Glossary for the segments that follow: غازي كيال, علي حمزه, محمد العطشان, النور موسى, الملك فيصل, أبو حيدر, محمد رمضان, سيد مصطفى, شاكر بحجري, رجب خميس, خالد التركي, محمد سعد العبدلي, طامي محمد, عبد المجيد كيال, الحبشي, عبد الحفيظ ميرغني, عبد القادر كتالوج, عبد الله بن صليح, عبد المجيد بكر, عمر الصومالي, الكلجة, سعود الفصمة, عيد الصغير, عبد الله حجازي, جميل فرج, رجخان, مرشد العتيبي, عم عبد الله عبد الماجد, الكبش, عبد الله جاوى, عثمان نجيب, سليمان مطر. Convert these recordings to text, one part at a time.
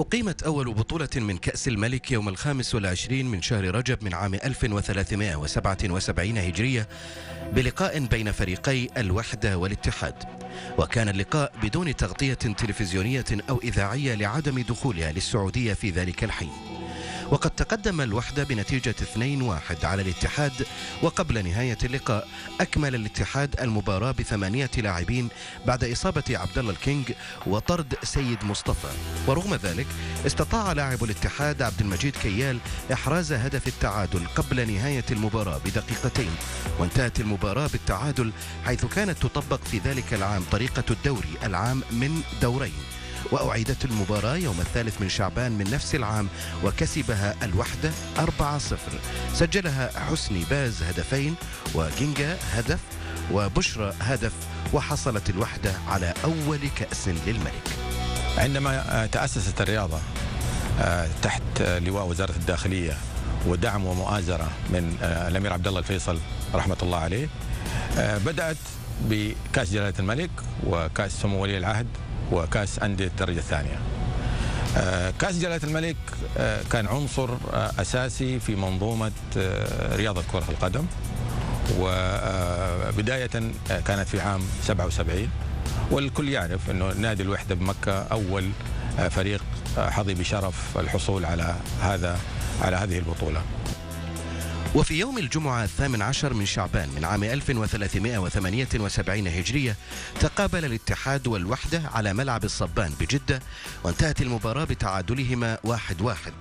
أقيمت أول بطولة من كأس الملك يوم 25 من شهر رجب من عام 1377 هجرية بلقاء بين فريقي الوحدة والاتحاد، وكان اللقاء بدون تغطية تلفزيونية أو إذاعية لعدم دخولها للسعودية في ذلك الحين. وقد تقدم الوحدة بنتيجة 2-1 على الاتحاد، وقبل نهاية اللقاء أكمل الاتحاد المباراة ب8 لاعبين بعد إصابة عبد الله الكينج وطرد سيد مصطفى، ورغم ذلك استطاع لاعب الاتحاد عبد المجيد كيال إحراز هدف التعادل قبل نهاية المباراة بدقيقتين، وانتهت المباراة بالتعادل، حيث كانت تطبق في ذلك العام طريقة الدوري العام من دورين، وأعيدت المباراة يوم 3 من شعبان من نفس العام وكسبها الوحدة 4-0. سجلها حسني باز هدفين وجينجا هدف وبشرى هدف، وحصلت الوحدة على أول كأس للملك. عندما تأسست الرياضة تحت لواء وزارة الداخلية ودعم ومؤازرة من الأمير عبد الله الفيصل رحمة الله عليه، بدأت بكأس جلالة الملك وكأس سمو ولي العهد وكأس أندية الدرجة الثانية. كأس جلالة الملك كان عنصر أساسي في منظومة رياضة كرة القدم، وبداية كانت في عام 77، والكل يعرف أنه نادي الوحدة بمكة أول فريق حظي بشرف الحصول على هذه البطولة. وفي يوم الجمعة 18 من شعبان من عام 1378 هجرية تقابل الاتحاد والوحدة على ملعب الصبان بجدة، وانتهت المباراة بتعادلهما 1-1.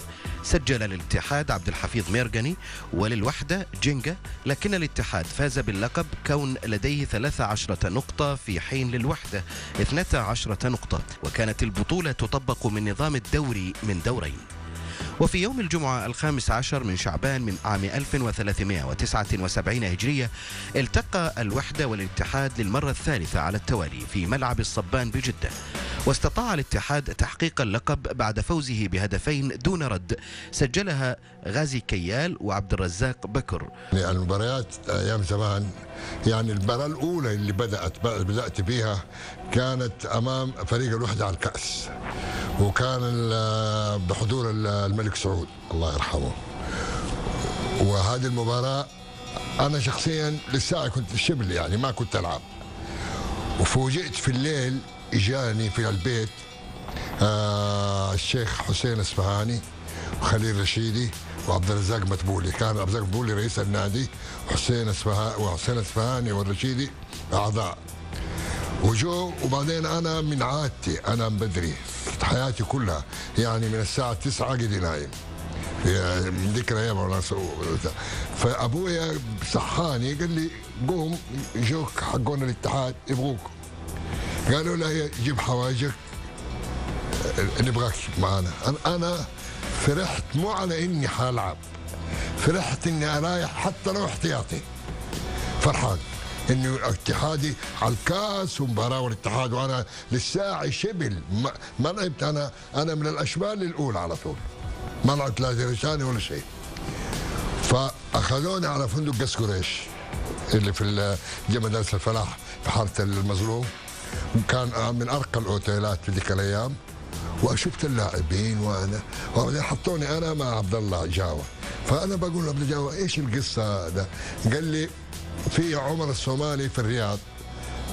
سجل للاتحاد عبد الحفيظ ميرغني وللوحدة جينجا، لكن الاتحاد فاز باللقب كون لديه 13 نقطة في حين للوحدة 12 نقطة، وكانت البطولة تطبق من نظام الدوري من دورين. وفي يوم الجمعة 15 من شعبان من عام 1379 هجرية التقى الوحدة والاتحاد للمرة الثالثة على التوالي في ملعب الصبان بجدة، واستطاع الاتحاد تحقيق اللقب بعد فوزه ب2 هدفين دون رد، سجلها غازي كيال وعبد الرزاق بكر. المباريات أيام زمان، يعني المباراة الأولى اللي بدأت بيها كانت أمام فريق الوحدة على الكأس، وكان بحضور الملك سعود الله يرحمه. وهذه المباراة أنا شخصيا للساعة كنت شبل، يعني ما كنت ألعب، وفوجئت في الليل إجاني في البيت الشيخ حسين الإصفهاني وخليل رشيدي وعبد الرزاق متبولي. كان عبد الرزاق متبولي رئيس النادي، وحسين الإصفهاني والرشيدي أعضاء. وجو وبعدين أنا من عادتي، أنا بدري حياتي كلها، يعني من الساعة 9 قدي نايم من ذيك الأيام. وأنا فأبويا صحاني قال لي قوم، جوك حقون الاتحاد يبغوك. قالوا لا، جيب حوايجك نبغاك معنا. أنا فرحت مو على إني حلعب، فرحت إني أريح حتى لو احتياطي، فرحان انه اتحادي على الكاس ومباراه والاتحاد، وانا للساعه شبل ما لعبت. انا من الاشبال الاولى على طول، ما لعبت لا دريشاني ولا شيء. فاخذوني على فندق قصر قريش اللي في مدارس الفلاح في حاره المظلوم، وكان من ارقى الاوتيلات في ذيك الايام. وشفت اللاعبين وبعدين حطوني انا مع عبد الله جاوى. فانا بقول له عبد الله جاوى ايش القصه هذا؟ قال لي في عمر الصومالي في الرياض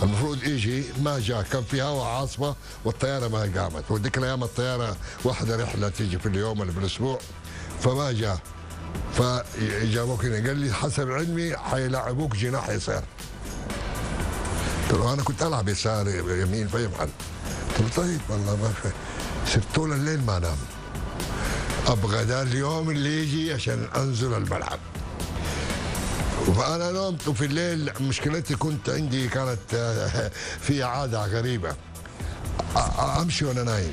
المفروض يجي، ما جاء، كان في هواء عاصفه والطياره ما قامت، وذيك الايام الطياره واحده رحله تيجي في اليوم ولا في الاسبوع، فما جاء. فجابوك هنا. قال لي حسب علمي حيلعبوك جناح يسار. قلت له انا كنت العب يسار يمين في محل. قلت له طيب والله ما في. صرت طول الليل ما نام، ابغى ذا اليوم اللي يجي عشان انزل الملعب. فأنا نمت في الليل. مشكلتي كنت عندي كانت في عادة غريبة، أمشي وأنا نايم.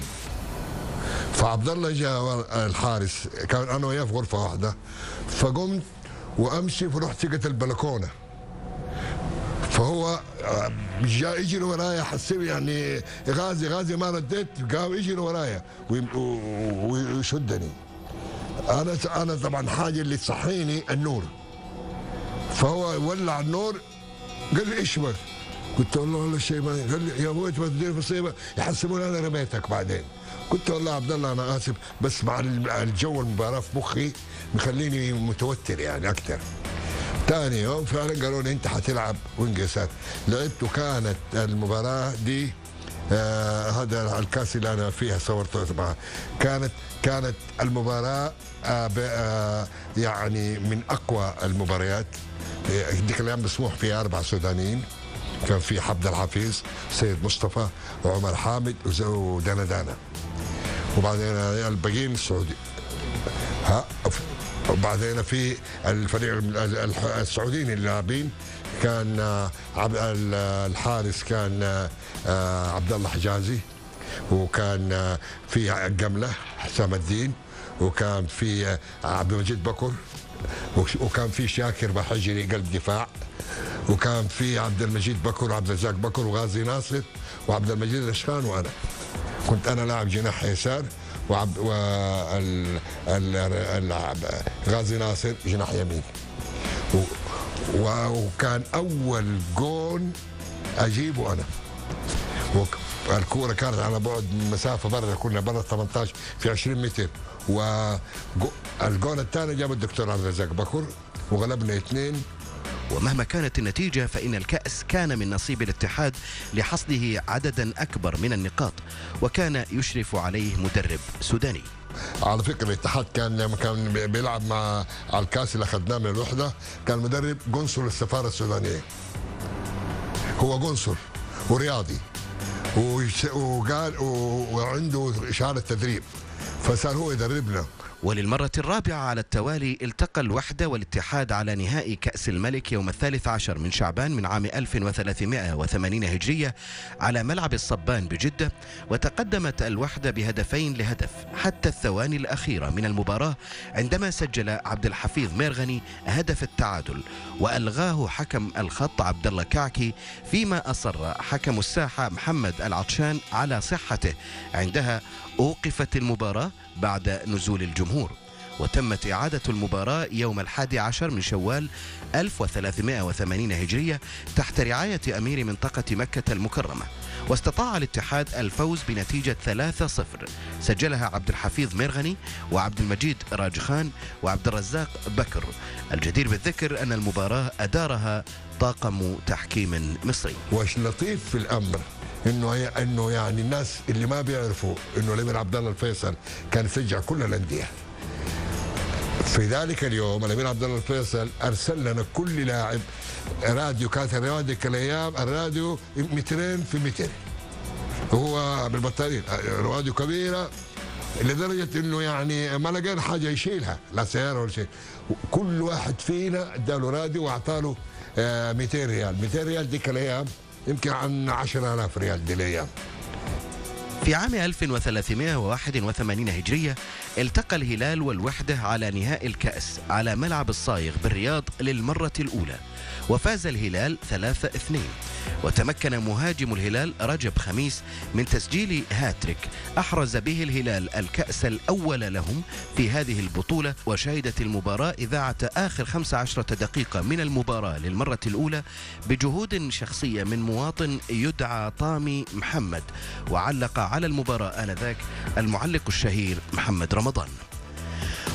فعبد الله جاء الحارس، كان أنا وياه في غرفة واحدة، فقمت وأمشي، فرحت لقيت البلكونة، فهو جاء يجري ورايا، حسيت يعني غازي ما رديت، قام يجري ورايا ويشدني. أنا طبعا حاجة اللي تصحيني النور، فهو ولع النور. قال لي ايش بك؟ كنت اقول له الشيباني، قال لي يا ابوي توديني مصيبه يحسبوني انا رميتك بعدين. كنت اقول له عبد الله انا اسف، بس مع الجو المباراه في مخي مخليني متوتر يعني اكثر. ثاني يوم فعلا قالوا لي انت حتلعب وانقسات، لعبت وكانت المباراه دي هذا الكاس اللي انا فيها صورته معها، كانت المباراه يعني من اقوى المباريات. ذيك الايام مسموح فيها 4 سودانيين، كان في عبد الحفيظ، سيد مصطفى، وعمر حامد، ودانا، وبعدين الباقيين السعودي. ها وبعدين في الفريق السعوديين اللاعبين كان الحارس كان عبد الله حجازي، وكان في الجمله حسام الدين، وكان في عبد المجيد بكر، وكان في شاكر بحجري قلب دفاع، وكان في عبد المجيد بكر وعبد الرزاق بكر وغازي ناصر وعبد المجيد رشخان، وانا كنت انا لاعب جناح يسار، وعبد غازي ناصر جناح يمين. وكان اول جون اجيبه انا، الكوره كانت على بعد مسافه برا، كنا برا 18 في 20 متر، والجون الثاني جاب الدكتور عبد الرزاق بكر وغلبنا 2. ومهما كانت النتيجة فإن الكأس كان من نصيب الاتحاد لحصده عددا أكبر من النقاط، وكان يشرف عليه مدرب سوداني. على فكرة الاتحاد كان بيلعب مع الكأس اللي أخذناه من الوحدة، كان مدرب قنصل السفارة السودانية، هو قنصل ورياضي وقال وعنده إشارة تدريب، فصار هو يدربنا. وللمرة الرابعة على التوالي التقى الوحدة والاتحاد على نهائي كأس الملك يوم 13 من شعبان من عام 1380 هجرية على ملعب الصبان بجدة، وتقدمت الوحدة بهدفين لهدف حتى الثواني الأخيرة من المباراة، عندما سجل عبد الحفيظ ميرغني هدف التعادل وألغاه حكم الخط عبد الله كعكي، فيما أصر حكم الساحة محمد العطشان على صحته. عندها أوقفت المباراة بعد نزول الجمهور، وتمت إعادة المباراة يوم 11 من شوال 1380 هجرية تحت رعاية أمير منطقة مكة المكرمة، واستطاع الاتحاد الفوز بنتيجة 3-0 سجلها عبد الحفيظ ميرغني وعبد المجيد راجخان وعبد الرزاق بكر. الجدير بالذكر أن المباراة أدارها طاقم تحكيم مصري. واش لطيف في الأمر انه يعني الناس اللي ما بيعرفوا انه الامير عبد الله الفيصل كان يشجع كل الانديه. في ذلك اليوم الامير عبد الله الفيصل ارسل لنا كل لاعب راديو، كانت الراديو الايام الراديو 200 في 200، هو بالبطارين راديو كبيره لدرجه انه يعني ما لقينا حاجه يشيلها، لا سياره ولا شيء. كل واحد فينا اداله راديو واعطاله 200 ريال، 200 ريال ذيك الايام يمكن عن 10,000 ريال دليا. في عام 1381 هجرية التقى الهلال والوحدة على نهائي الكأس على ملعب الصايغ بالرياض للمرة الأولى، وفاز الهلال 3-2، وتمكن مهاجم الهلال رجب خميس من تسجيل هاتريك أحرز به الهلال الكأس الأول لهم في هذه البطولة. وشهدت المباراة إذاعة آخر 15 دقيقة من المباراة للمرة الأولى بجهود شخصية من مواطن يدعى طامي محمد، وعلق على المباراة آنذاك المعلق الشهير محمد رمضان.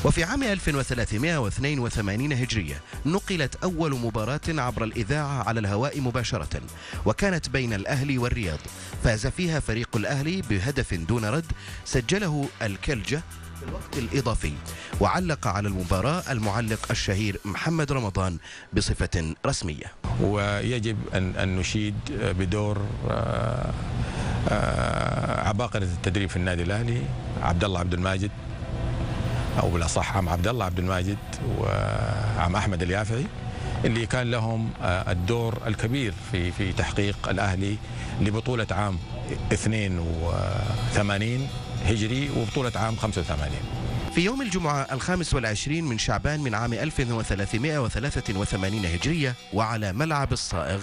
وفي عام 1382 هجرية نقلت أول مباراة عبر الإذاعة على الهواء مباشرة، وكانت بين الأهلي والرياض، فاز فيها فريق الأهلي بهدف دون رد سجله الكلجة في الوقت الإضافي، وعلق على المباراة المعلق الشهير محمد رمضان بصفة رسمية. ويجب أن نشيد بدور عباقرة التدريب في النادي الأهلي عبد الله عبد الماجد، أو بالأصح عم عبد الله عبد الماجد وعم أحمد اليافعي، اللي كان لهم الدور الكبير في تحقيق الأهلي لبطولة عام 82 هجري وبطولة عام 85. في يوم الجمعة 25 من شعبان من عام 1383 هجرية وعلى ملعب الصائغ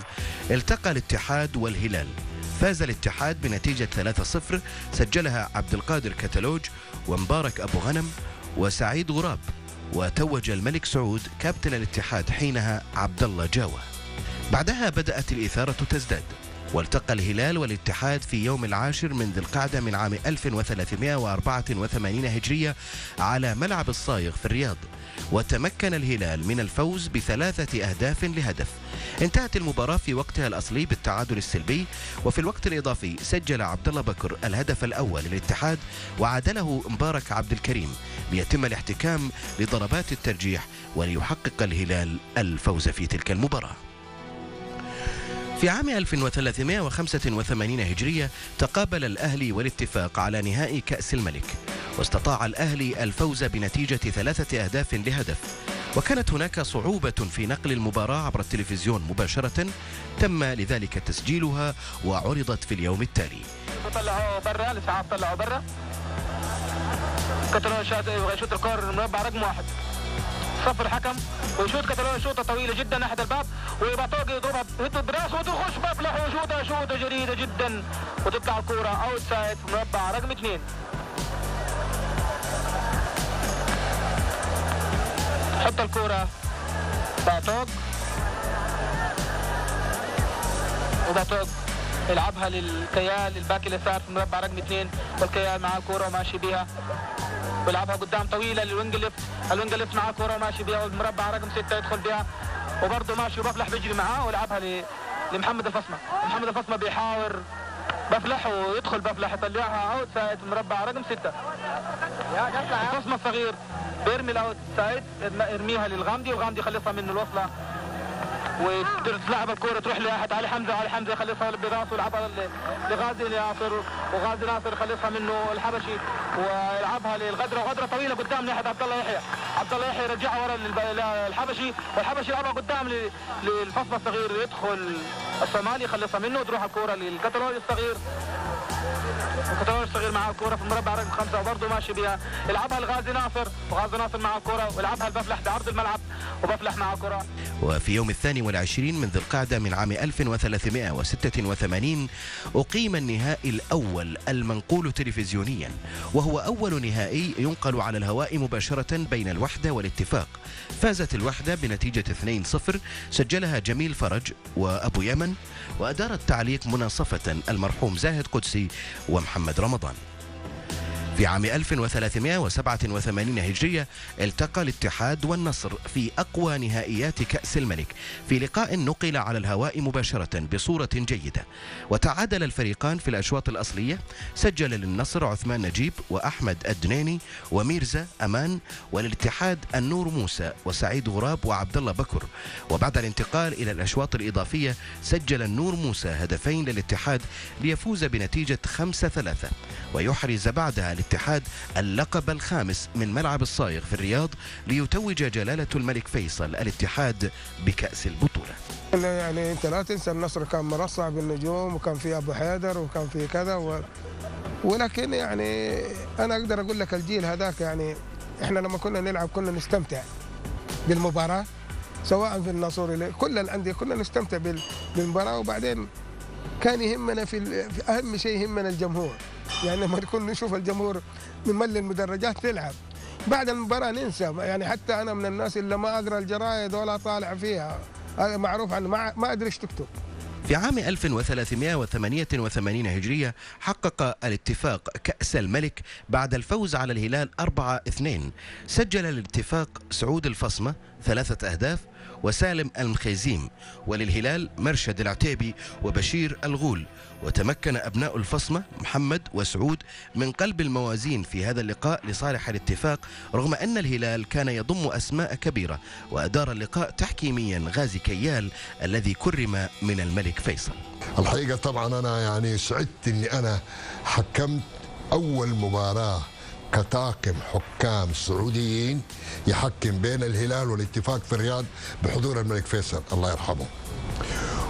التقى الاتحاد والهلال، فاز الاتحاد بنتيجة 3-0 سجلها عبد القادر كتالوج ومبارك أبو غنم وسعيد غراب، وتوج الملك سعود كابتن الاتحاد حينها عبد الله جاوى. بعدها بدأت الإثارة تزداد، والتقى الهلال والاتحاد في يوم 10 من ذي القعدة من عام 1384 هجرية على ملعب الصايغ في الرياض، وتمكن الهلال من الفوز ب3 أهداف لهدف. انتهت المباراة في وقتها الأصلي بالتعادل السلبي، وفي الوقت الإضافي سجل عبد الله بكر الهدف الأول للاتحاد وعادله مبارك عبد الكريم ليتم الاحتكام لضربات الترجيح وليحقق الهلال الفوز في تلك المباراة. في عام 1385 هجرية تقابل الأهلي والاتفاق على نهائي كأس الملك، واستطاع الأهلي الفوز بنتيجة 3 أهداف لهدف، وكانت هناك صعوبة في نقل المباراة عبر التلفزيون مباشرة، تم لذلك تسجيلها وعرضت في اليوم التالي. طلعوا برا الإسعاف، طلعوا برا كتالوج شوت الكور مربع رقم 1، صف الحكم وشوت كتالوج شوطه طويله جدا ناحيه الباب، وبطوق يضربها براسه وتخش باب له، شوطه جريئه جدا وتطلع الكوره اوت سايد مربع رقم 2. حط الكوره بطوق يلعبها للكيال الباك اليسار في المربع رقم 2، والكيال معاه كوره وماشي بيها ويلعبها قدام طويله للوينج ليفت، الوينج ليفت معاه كوره وماشي بيها والمربع رقم 6 يدخل بيها وبرضه ماشي وبفلح بيجري معاه ويلعبها لمحمد الفصمه، محمد الفصمه بيحاور بفلح ويدخل بفلح يطلعها اوت سايد المربع رقم 6. الفصمه الصغير بيرمي الاوت سايد، يرميها للغامدي والغامدي يخلصها منه الوصله وتلعب الكوره تروح لاحد علي حمزه، علي حمزه يخلصها براسه ويلعبها لغازي ناصر، وغازي ناصر يخلصها منه الحبشي ويلعبها للغدره، وغدره طويله قدام ناحيه عبد الله يحيى، عبد الله يحيى يرجعها ورا للحبشي، والحبشي يلعبها قدام للفصل الصغير، يدخل الصومالي يخلصها منه وتروح الكوره للكتالوني الصغير، الكتالوني الصغير معاه الكوره في المربع رقم 5 وبرضه ماشي بها، يلعبها لغازي ناصر، وغازي ناصر معاه الكوره ويلعبها لبفلح بعرض الملعب وبفلح معاه كوره. وفي يوم 22 من ذي القعدة من عام 1386 أقيم النهائي الأول المنقول تلفزيونيا، وهو أول نهائي ينقل على الهواء مباشرة بين الوحدة والاتفاق. فازت الوحدة بنتيجة 2-0 سجلها جميل فرج وأبو يمن، وأدار التعليق مناصفة المرحوم زاهد قدسي ومحمد رمضان. في عام 1387 هجرية التقى الاتحاد والنصر في أقوى نهائيات كأس الملك في لقاء نقل على الهواء مباشرة بصورة جيدة، وتعادل الفريقان في الأشواط الأصلية، سجل للنصر عثمان نجيب وأحمد الدنيني وميرزا أمان، وللاتحاد النور موسى وسعيد غراب وعبد الله بكر. وبعد الانتقال إلى الأشواط الإضافية سجل النور موسى هدفين للاتحاد ليفوز بنتيجة 5-3، ويحرز بعدها الاتحاد اللقب الخامس من ملعب الصايغ في الرياض، ليتوج جلالة الملك فيصل الاتحاد بكأس البطولة. يعني انت لا تنسى النصر كان مرصع بالنجوم وكان في ابو حيدر وكان في كذا ولكن يعني انا اقدر اقول لك الجيل هذاك، يعني احنا لما كنا نلعب كنا نستمتع بالمباراة، سواء في الناصوري كل الأندية كنا نستمتع بالمباراة، وبعدين كان يهمنا في اهم شيء يهمنا الجمهور، يعني لما نكون نشوف الجمهور نمل المدرجات نلعب، بعد المباراة ننسى. يعني حتى أنا من الناس اللي ما أقرأ الجرايد ولا طالع فيها، هذا معروف عنه، ما أدري إيش تكتب. في عام 1388 هجرية حقق الاتفاق كأس الملك بعد الفوز على الهلال 4-2، سجل الاتفاق سعود الفصمة 3 أهداف وسالم المخيزيم، وللهلال مرشد العتيبي وبشير الغول. وتمكن أبناء الفصمة محمد وسعود من قلب الموازين في هذا اللقاء لصالح الاتفاق، رغم أن الهلال كان يضم أسماء كبيرة، وأدار اللقاء تحكيميا غازي كيال الذي كرم من الملك فيصل. الحقيقة طبعا أنا يعني سعدت أني أنا حكمت أول مباراة كطاقم حكام سعوديين يحكم بين الهلال والاتفاق في الرياض بحضور الملك فيصل الله يرحمه.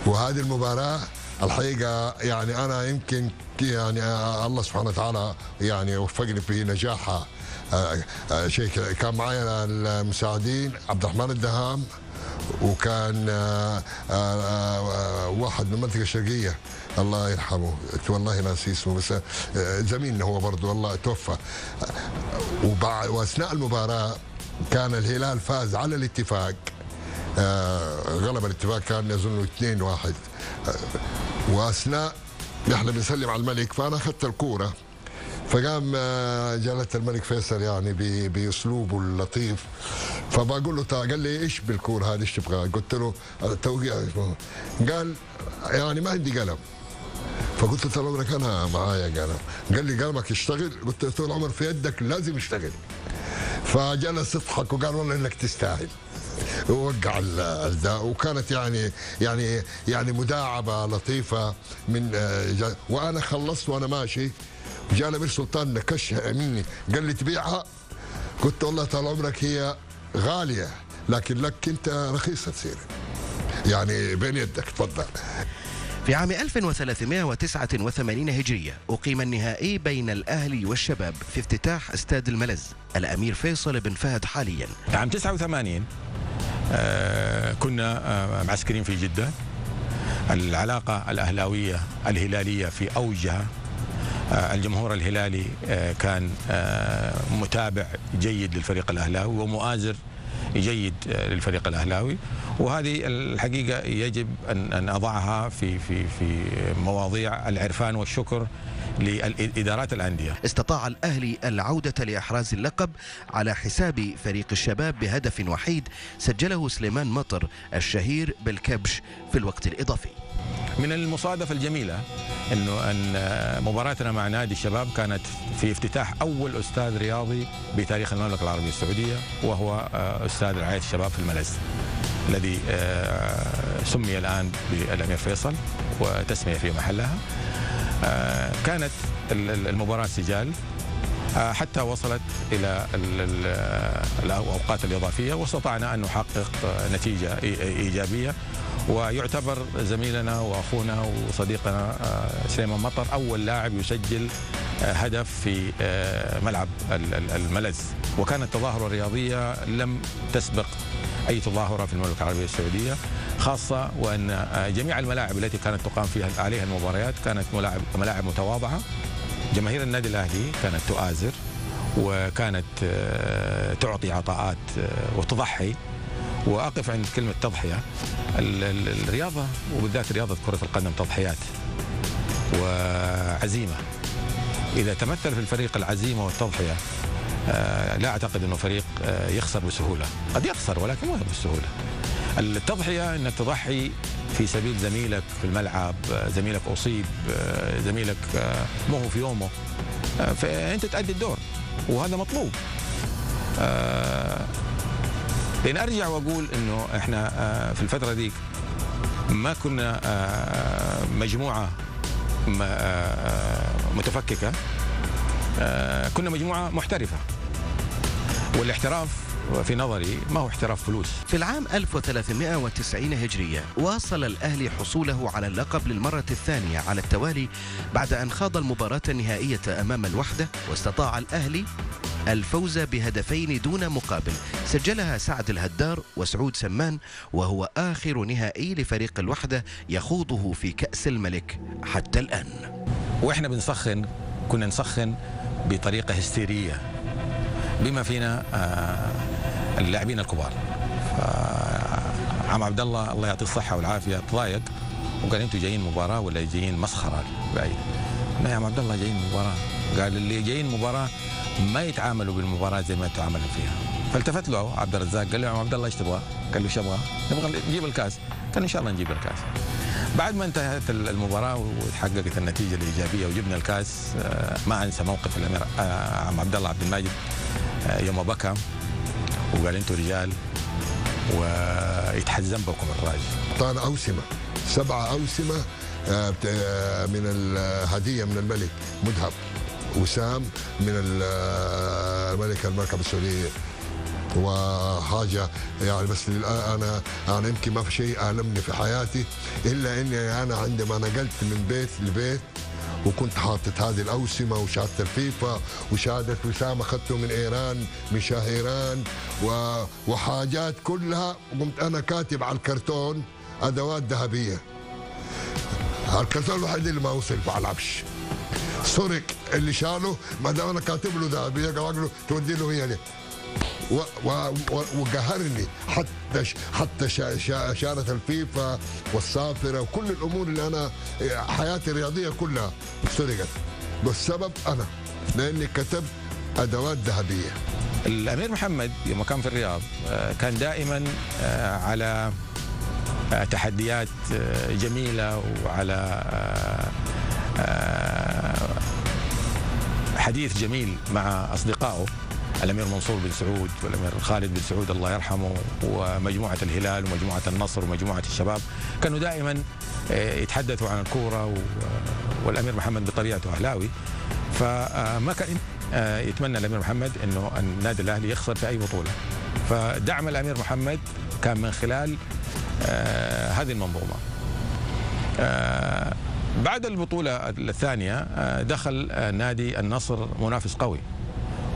وهذه المباراة الحقيقة يعني أنا يمكن يعني الله سبحانه وتعالى يعني وفقني في نجاحها. شيء كان معايا المساعدين عبد الرحمن الدهام، وكان واحد من المنطقة الشرقية الله يرحمه والله ناسي اسمه بس زميلنا هو برضه والله توفى. وأثناء المباراة كان الهلال فاز على الاتفاق، غلب الاتفاق كان يظن 2-1. واثناء نحن بنسلم على الملك فانا اخذت الكوره، فقام جلاله الملك فيصل يعني باسلوبه اللطيف، فبقول له قال لي ايش بالكوره هذه ايش تبغى؟ قلت له توقيع. قال يعني ما عندي قلم. فقلت له طال عمرك انا معايا قلم. قال لي قلمك يشتغل؟ قلت له طول عمر في يدك لازم يشتغل. فجلس يضحك وقال والله انك تستاهل. ووقع الداء، وكانت يعني مداعبه لطيفه من وانا خلصت وانا ماشي جاء امير سلطان نكشها مني قال لي تبيعها؟ قلت والله طال عمرك هي غاليه لكن لك انت رخيصه تصير يعني بين يدك تفضل. في عام 1389 هجرية أقيم النهائي بين الأهلي والشباب في افتتاح استاد الملز الأمير فيصل بن فهد حاليا. عام 89 كنا معسكرين في جدة. العلاقة الأهلاوية الهلالية في أوجها. الجمهور الهلالي كان متابع جيد للفريق الأهلاوي ومؤازر جيد للفريق الأهلاوي، وهذه الحقيقة يجب أن أضعها في مواضيع العرفان والشكر لإدارات الأندية. استطاع الأهلي العودة لإحراز اللقب على حساب فريق الشباب بهدف وحيد سجله سليمان مطر الشهير بالكبش في الوقت الإضافي. من المصادفة الجميلة أنه مباراتنا مع نادي الشباب كانت في افتتاح أول أستاذ رياضي بتاريخ المملكة العربية السعودية، وهو أستاذ رعاية الشباب في الملز الذي سمي الآن بالأمير فيصل وتسمية في محلها. كانت المباراة سجال حتى وصلت إلى الأوقات الإضافية، واستطعنا أن نحقق نتيجة إيجابية. ويعتبر زميلنا واخونا وصديقنا سليمان مطر اول لاعب يسجل هدف في ملعب الملز، وكانت تظاهره الرياضيه لم تسبق اي تظاهره في المملكه العربيه السعوديه، خاصه وان جميع الملاعب التي كانت تقام فيها عليها المباريات كانت ملاعب متواضعه. جماهير النادي الاهلي كانت تؤازر وكانت تعطي عطاءات وتضحي، واقف عند كلمه تضحيه. الرياضه وبالذات رياضه كره القدم تضحيات وعزيمه. اذا تمثل في الفريق العزيمه والتضحيه لا اعتقد انه فريق يخسر بسهوله، قد يخسر ولكن مو بسهوله. التضحيه انك تضحي في سبيل زميلك في الملعب، زميلك اصيب، زميلك مو هو في يومه، فانت تؤدي الدور وهذا مطلوب. لأن أرجع وأقول أنه إحنا في الفترة ديك ما كنا مجموعة متفككة، كنا مجموعة محترفة، والاحتراف في نظري ما هو احتراف فلوس. في العام 1390 هجرية واصل الأهلي حصوله على اللقب للمرة الثانية على التوالي بعد أن خاض المباراة النهائية أمام الوحدة، واستطاع الأهلي الفوز بهدفين دون مقابل سجلها سعد الهدار وسعود سمان، وهو آخر نهائي لفريق الوحدة يخوضه في كأس الملك حتى الآن. وإحنا بنسخن كنا نسخن بطريقة هستيرية بما فينا اللاعبين الكبار. عم عبد الله الله يعطيه الصحة والعافية تضايق وقال أنتوا جايين مباراة ولا جايين مسخرة؟ لا يا عم عبد الله جايين مباراة. قال اللي جايين مباراة ما يتعاملوا بالمباراة زي ما تعاملوا فيها. فالتفت له عبد الرزاق قال له يا عم عبد الله ايش تبغى؟ قال له ايش ابغى؟ نبغى نجيب الكاس. قال ان شاء الله نجيب الكاس. بعد ما انتهت المباراة وتحققت النتيجة الإيجابية وجبنا الكاس، ما انسى موقف الأمير عم عبد الله عبد الماجد يوم بكى وقال انتوا رجال ويتحزن بكم الراجل. طال أوسمة 7 أوسمة من الهدية من الملك مذهب، وسام من الملك المركب السعودية، وحاجة يعني بس أنا يمكن ما في شيء ألمني في حياتي إلا إني أنا عندما نقلت من بيت لبيت وكنت حاطط هذه الأوسمة وشهادة الفيفا وشهادة وسام أخذته من إيران من شهيران وحاجات كلها، وقمت أنا كاتب على الكرتون أدوات ذهبية. الكرتون الوحيد اللي ما وصل على العبش سرق، اللي شاله ما دام انا كاتب له ذهبيه قال له تودي له هي ليه؟ وقهرني حتى شارة الفيفا والصافرة وكل الأمور اللي أنا حياتي الرياضية كلها سرقت، والسبب أنا لأني كتبت أدوات ذهبية. الأمير محمد يوم كان في الرياض كان دائما على تحديات جميلة وعلى حديث جميل مع أصدقائه الأمير منصور بن سعود والأمير خالد بن سعود الله يرحمه ومجموعة الهلال ومجموعة النصر ومجموعة الشباب، كانوا دائما يتحدثوا عن الكورة، والأمير محمد بطبيعته أهلاوي، فما كان يتمنى الأمير محمد أنه النادي الأهلي يخسر في أي بطولة، فدعم الأمير محمد كان من خلال هذه المنظومة. بعد البطولة الثانية دخل نادي النصر منافس قوي،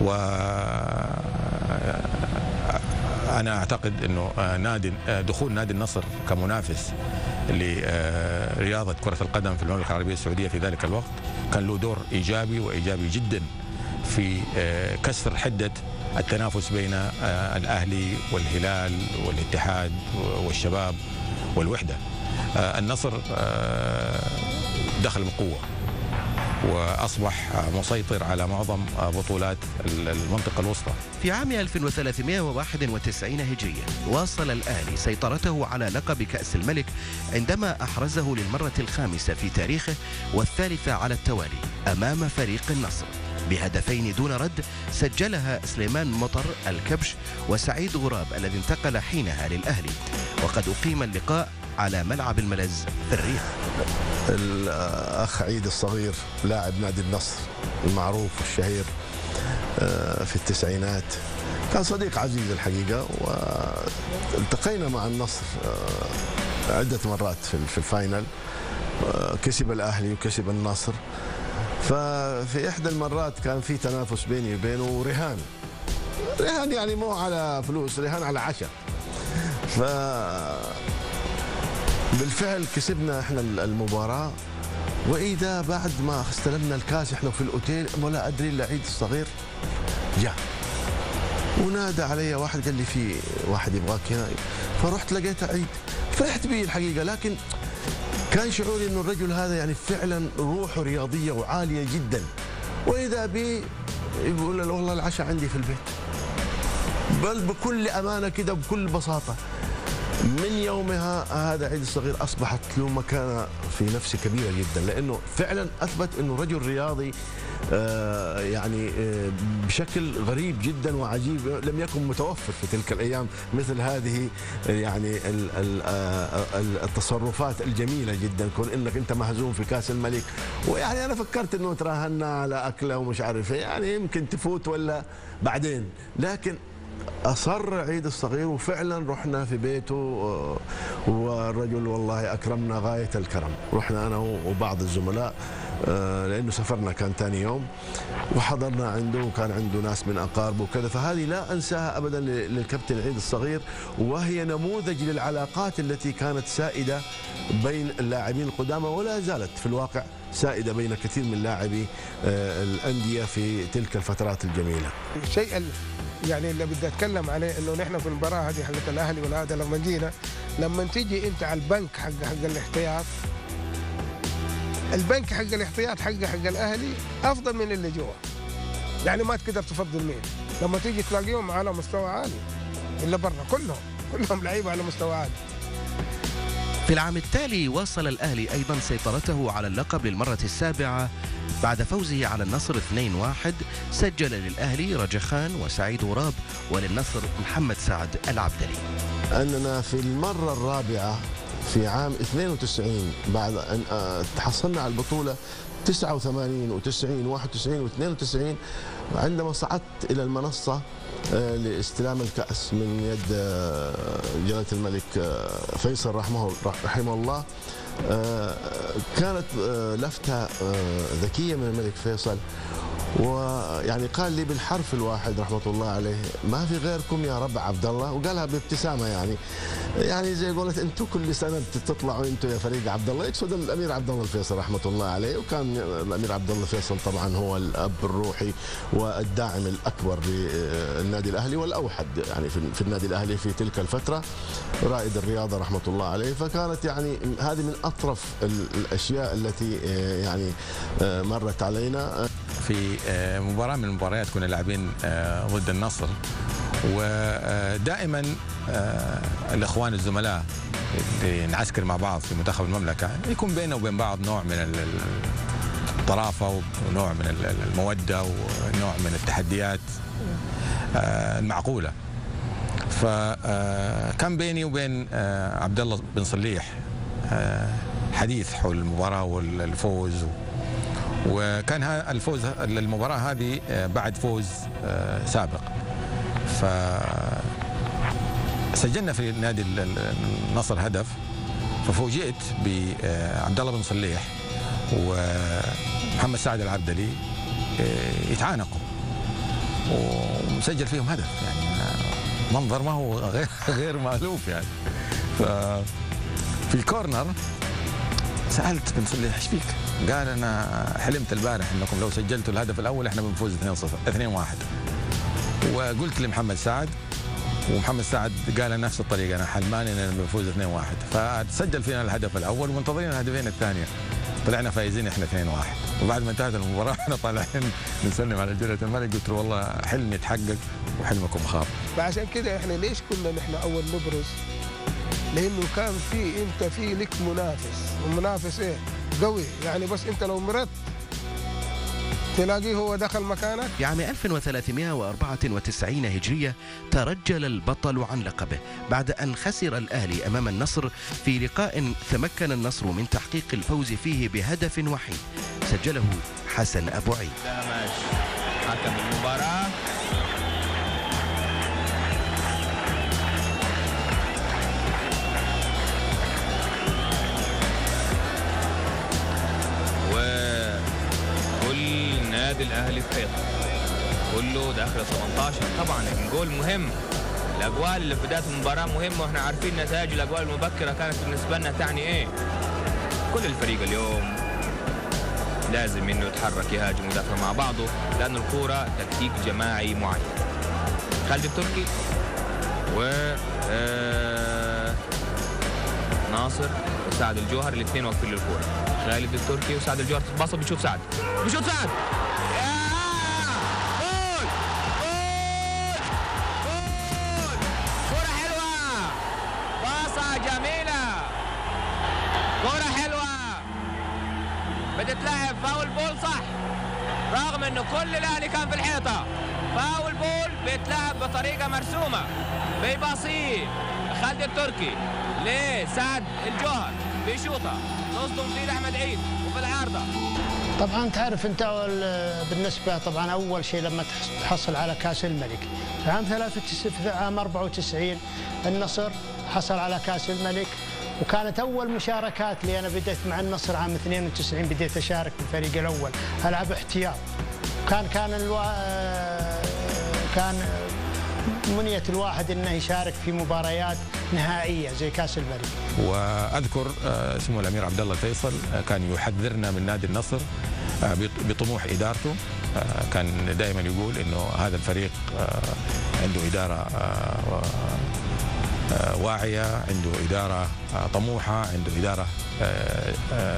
وأنا أعتقد أنه دخول نادي النصر كمنافس لرياضة كرة القدم في المملكة العربية السعودية في ذلك الوقت كان له دور إيجابي وإيجابي جدا في كسر حدة التنافس بين الأهلي والهلال والاتحاد والشباب والوحدة. النصر دخل بقوة وأصبح مسيطر على معظم بطولات المنطقة الوسطى. في عام 1391 هجرية واصل الأهلي سيطرته على لقب كأس الملك عندما أحرزه للمرة الخامسة في تاريخه والثالثة على التوالي أمام فريق النصر بهدفين دون رد سجلها سليمان مطر الكبش وسعيد غراب الذي انتقل حينها للأهلي، وقد أقيم اللقاء على ملعب الملز في الريف. الأخ عيد الصغير لاعب نادي النصر المعروف والشهير في التسعينات كان صديق عزيز الحقيقة، والتقينا مع النصر عدة مرات في الفاينل، كسب الأهلي وكسب النصر، ففي إحدى المرات كان في تنافس بيني وبينه رهان يعني مو على فلوس، رهان على عشاء، ف بالفعل كسبنا احنا المباراة. واذا بعد ما استلمنا الكاس احنا في الاوتيل ولا ادري الا عيد الصغير جاء ونادى علي واحد قال لي في واحد يبغاك هنا، فرحت لقيت عيد فرحت به الحقيقة، لكن كان شعوري انه الرجل هذا يعني فعلا روحه رياضية وعالية جدا، واذا بي يقول والله العشاء عندي في البيت، بل بكل امانة كده بكل بساطة. من يومها هذا عيد الصغير أصبحت له مكانة في نفسي كبيرة جدا، لأنه فعلا أثبت أنه رجل رياضي يعني بشكل غريب جدا وعجيب، لم يكن متوفر في تلك الأيام مثل هذه يعني التصرفات الجميلة جدا، كون أنك أنت مهزوم في كأس الملك، ويعني أنا فكرت أنه تراهنا على أكله ومش عارف يعني يمكن تفوت ولا بعدين، لكن أصر عيد الصغير وفعلا رحنا في بيته، والرجل والله أكرمنا غاية الكرم. رحنا أنا وبعض الزملاء لأنه سفرنا كان ثاني يوم، وحضرنا عنده وكان عنده ناس من أقاربه وكذا، فهذه لا أنساها أبدا للكابتن عيد الصغير، وهي نموذج للعلاقات التي كانت سائدة بين اللاعبين القدامى، ولا زالت في الواقع سائدة بين كثير من لاعبي الأندية في تلك الفترات الجميلة. شيء يعني اللي بدي اتكلم عليه انه نحن في المباراه هذه حقت الاهلي والهذا لما جينا، لما تيجي انت على البنك حق الاحتياط، البنك حق الاحتياط حق الاهلي افضل من اللي جوا، يعني ما تقدر تفضل مين، لما تيجي تلاقيهم على مستوى عالي اللي برا كلهم لعيبه على مستوى عالي. في العام التالي واصل الأهلي أيضا سيطرته على اللقب للمرة السابعة بعد فوزه على النصر 2-1، سجل للأهلي رجخان وسعيد غراب وللنصر محمد سعد العبدلي. أننا في المرة الرابعة في عام 92 بعد أن تحصلنا على البطولة 89 و90 و91 و92، عندما صعدت إلى المنصة لاستلام الكأس من يد جلالة الملك فيصل رحمه الله، كانت لفتة ذكية من الملك فيصل، ويعني قال لي بالحرف الواحد رحمه الله عليه: ما في غيركم يا رب عبد الله. وقالها بابتسامه يعني زي قولت انتم كل سنه تطلعوا انتم يا فريق عبد الله، يقصد الامير عبد الله الفيصل رحمه الله عليه. وكان الامير عبد الله الفيصل طبعا هو الاب الروحي والداعم الاكبر للنادي الاهلي والاوحد في النادي الاهلي في تلك الفتره، رائد الرياضه رحمه الله عليه. فكانت هذه من اطرف الاشياء التي مرت علينا. في مباراة من المباريات كنا لاعبين ضد النصر، ودائما الإخوان الزملاء نعسكر مع بعض في منتخب المملكة، يكون بيننا وبين بعض نوع من الطرافة ونوع من المودة ونوع من التحديات المعقولة. فكان بيني وبين عبد الله بن صليح حديث حول المباراة والفوز، وكان الفوز المباراة هذه بعد فوز سابق، فسجلنا في نادي النصر هدف، ففوجئت بعبد الله بن صليح ومحمد سعد العبدلي يتعانقوا ومسجل فيهم هدف، منظر ما هو غير مألوف. ففي الكورنر سألت بن صليح: ايش فيك؟ قال: انا حلمت البارح انكم لو سجلتوا الهدف الاول احنا بنفوز 2-1. وقلت لمحمد سعد، ومحمد سعد قال نفس الطريقه: انا حلمان اننا بنفوز 2-1. فسجل فينا الهدف الاول ومنتظرين الهدفين الثانيه، طلعنا فايزين احنا 2-1. وبعد ما انتهت المباراه احنا طالعين بنسلم على جلاله الملك، قلت له والله حلمي اتحقق وحلمكم خاب. فعشان كده احنا ليش كنا نحن اول نبرز؟ لانه كان في انت في لك منافس، ومنافس قوي، بس انت لو مرضت تلاقيه هو دخل مكانك. في عام 1394 هجرية ترجل البطل عن لقبه بعد أن خسر الأهلي أمام النصر في لقاء تمكن النصر من تحقيق الفوز فيه بهدف وحيد سجله حسن أبو عيد. حكم المباراة النادي الاهلي فيصل كله داخل 18. طبعا الجول مهم، الاجوال اللي في بدايه المباراه مهمه، واحنا عارفين نتائج الاجوال المبكره كانت بالنسبه لنا تعني ايه. كل الفريق اليوم لازم انه يتحرك، يهاجم ويدافع مع بعضه، لان الكوره تكتيك جماعي معين. خالد التركي و ناصر وسعد الجوهر الاثنين واقفين للكوره. خالد التركي وسعد الجوهر تتباصى، بتشوف سعد، بيشوط سعد. بتتلعب فاول بول صح، رغم انه كل الاهلي كان في الحيطه. فاول بول بيتلعب بطريقه مرسومه، بيباصيه خالد التركي لسعد الجوهر، بيشوطها تصدم في ايد احمد عيد وفي العارضه. طبعا تعرف انت بالنسبه طبعا اول شيء لما تحصل على كاس الملك في عام 94 النصر حصل على كاس الملك، وكانت أول مشاركات لي. أنا بديت مع النصر عام 92، بديت أشارك بالفريق الأول، ألعب احتياط. كان منية الواحد أنه يشارك في مباريات نهائية زي كأس الملك. وأذكر سمو الأمير عبد الله الفيصل كان يحذرنا من نادي النصر بطموح إدارته، كان دائما يقول أنه هذا الفريق عنده إدارة واعية، عنده إدارة طموحة، عنده إدارة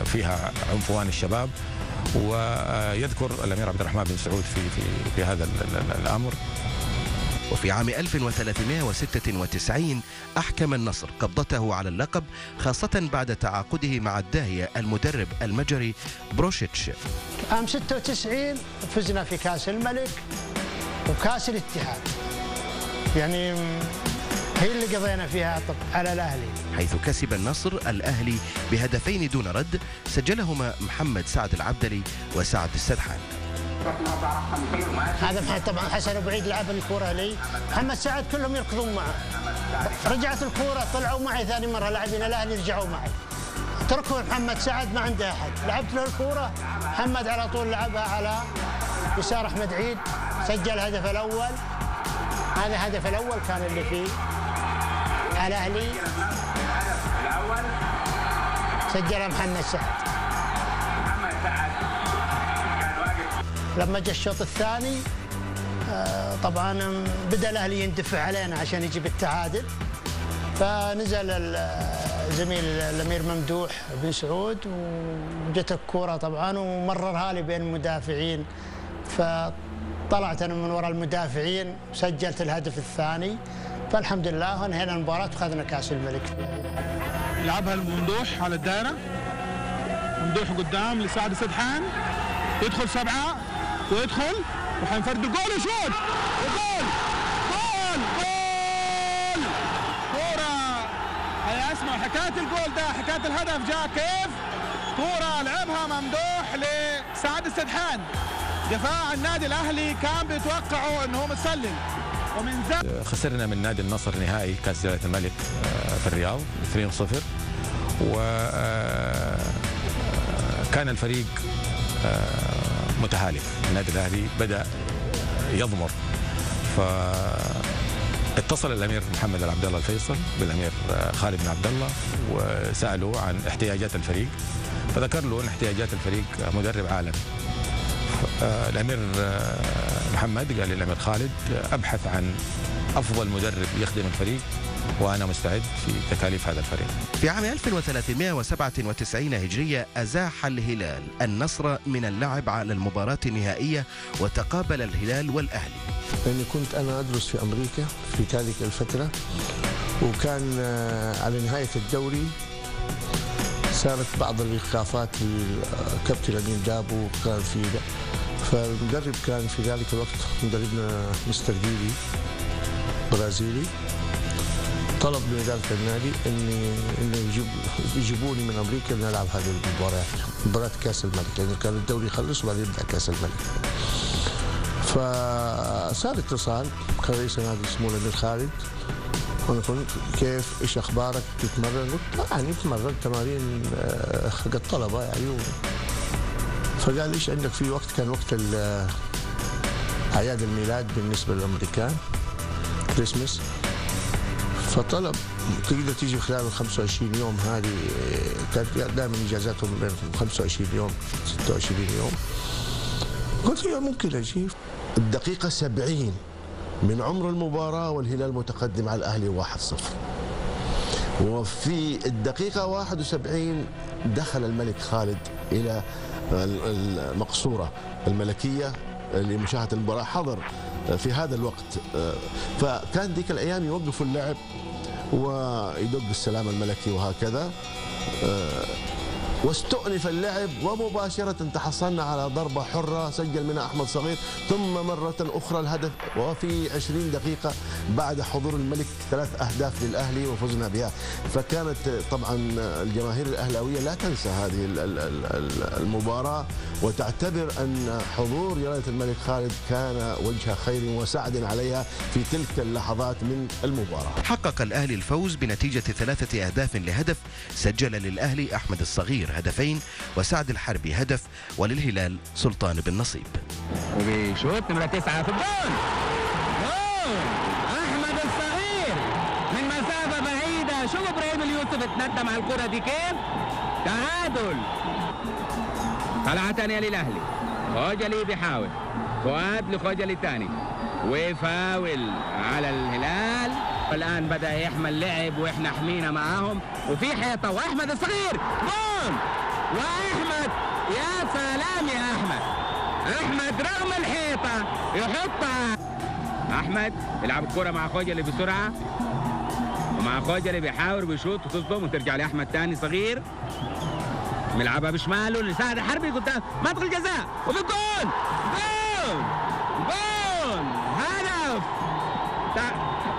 فيها عنفوان الشباب. ويذكر الأمير عبد الرحمن بن سعود في هذا الأمر. وفي عام 1396 أحكم النصر قبضته على اللقب، خاصة بعد تعاقده مع الداهية المدرب المجري بروشيتش. عام 96 فزنا في كأس الملك وكأس الاتحاد، هي اللي قضينا فيها على الأهلي، حيث كسب النصر الأهلي بهدفين دون رد سجلهما محمد سعد العبدلي وسعد السرحان. هذا طبعا حسن أبو عيد لعب الكرة لي، محمد سعد كلهم يركضون معه، رجعت الكرة طلعوا معي ثاني مرة لاعبين الأهلي رجعوا معي، تركوا محمد سعد ما عنده أحد، لعبت له الكرة محمد على طول لعبها على يسار احمد عيد سجل الهدف الاول. هذا الهدف الاول كان اللي فيه الاهلي، سجل محمد سعد كان واقف. لما جاء الشوط الثاني طبعا بدا الاهلي يندفع علينا عشان يجيب التعادل، فنزل الزميل الامير ممدوح بن سعود وجت الكوره طبعا ومررها لي بين المدافعين، فطلعت انا من وراء المدافعين وسجلت الهدف الثاني، فالحمد لله انهينا المباراه واخذنا كاس الملك. يلعبها الممدوح على الدائره، ممدوح قدام لسعد سدحان، يدخل سبعه ويدخل وحينفرد جول وشوت وجول جول جول كوره. هيا اسمعوا حكايه الجول ده، حكايه الهدف جاء كيف. كوره لعبها ممدوح لسعد السدحان، دفاع النادي الاهلي كان بيتوقعوا انه مسلم. ومن ذلك خسرنا من نادي النصر نهائي كاس جلاله الملك في الرياض 2-0، وكان الفريق متهالف. النادي الاهلي بدا يضمر، فاتصل الامير محمد عبد الله الفيصل بالامير خالد بن عبد الله وسالوه عن احتياجات الفريق، فذكر له ان احتياجات الفريق مدرب عالمي. الامير محمد قال للامير خالد ابحث عن افضل مدرب يخدم الفريق وانا مستعد في تكاليف هذا الفريق. في عام 1397 هجرية ازاح الهلال النصر من اللعب على المباراة النهائية، وتقابل الهلال والاهلي. لاني كنت انا ادرس في امريكا في تلك الفترة، وكان على نهاية الدوري صارت بعض الايقافات للكابتن امين دابو، كان في فالمدرب كان في ذلك الوقت مدربنا مستر جيلي برازيلي، طلب من اداره النادي انه يجيبوني من امريكا نلعب هذه المباراه، مباراه كاس الملك، لانه يعني كان الدوري يخلص وبعدين يبدا كاس الملك. فصار اتصال رئيس النادي اسمه الامير خالد، وانا قلت كيف ايش اخبارك تتمرن؟ قلت يعني اتمرن تمارين حق الطلبه يعني. فقال ايش عندك في وقت؟ كان وقت اعياد الميلاد بالنسبه للامريكان كريسمس، فطلب تقدر تيجي خلال 25 يوم، هذه كانت دائما اجازاتهم بين 25 يوم 26 يوم. قلت له ممكن اجي. الدقيقة 70 من عمر المباراة والهلال متقدم على الاهلي 1-0. وفي الدقيقة 71 دخل الملك خالد الى المقصورة الملكية لمشاهدة المباراة، حضر في هذا الوقت، فكان ذيك الايام يوقفوا اللعب ويدق السلام الملكي وهكذا، واستؤنف اللعب ومباشره تحصلنا على ضربه حره سجل منها احمد صغير، ثم مره اخرى الهدف، وفي 20 دقيقه بعد حضور الملك 3 أهداف للاهلي وفزنا بها. فكانت طبعا الجماهير الاهلاويه لا تنسى هذه المباراه، وتعتبر ان حضور جلاله الملك خالد كان وجه خير وسعد عليها في تلك اللحظات من المباراه. حقق الاهلي الفوز بنتيجه 3 أهداف لهدف، سجل للاهلي احمد الصغير هدفين وسعد الحربي هدف، وللهلال سلطان بن نصيب. وبشوط نمرة 9 في الجول، جول أحمد الصغير من مسافة بعيدة. شوف إبراهيم اليوسف اتندم على الكرة دي كيف. تعادل، طلعة ثانية للأهلي. خوجلي بيحاول، فؤاد لخوجلي ثاني وفاول على الهلال. الآن بدأ يحمل لعب وإحنا حمينا معاهم، وفي حيطة وأحمد الصغير جول. وأحمد يا سلام يا أحمد، أحمد رغم الحيطة يحطها. أحمد يلعب الكرة مع خوجلي بسرعة، ومع خوجلي بيحاول بيشوط وتصدم وترجع لأحمد تاني صغير، ملعبها بشماله لسعد حربي قدام منطقة الجزاء وبالجول، جول جول هدف.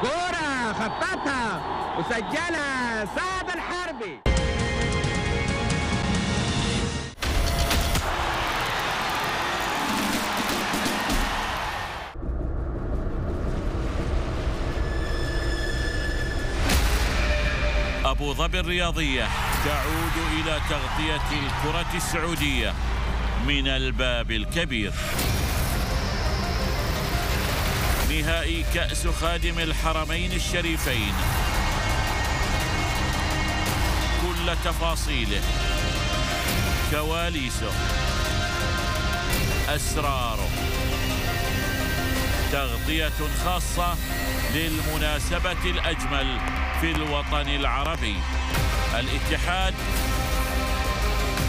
كرة خطتها وسجلها سعد الحربي. أبو ظبي الرياضية تعود إلى تغطية الكرة السعودية من الباب الكبير. نهائي كأس خادم الحرمين الشريفين، كل تفاصيله، كواليسه، أسراره، تغطية خاصة للمناسبة الأجمل في الوطن العربي. الاتحاد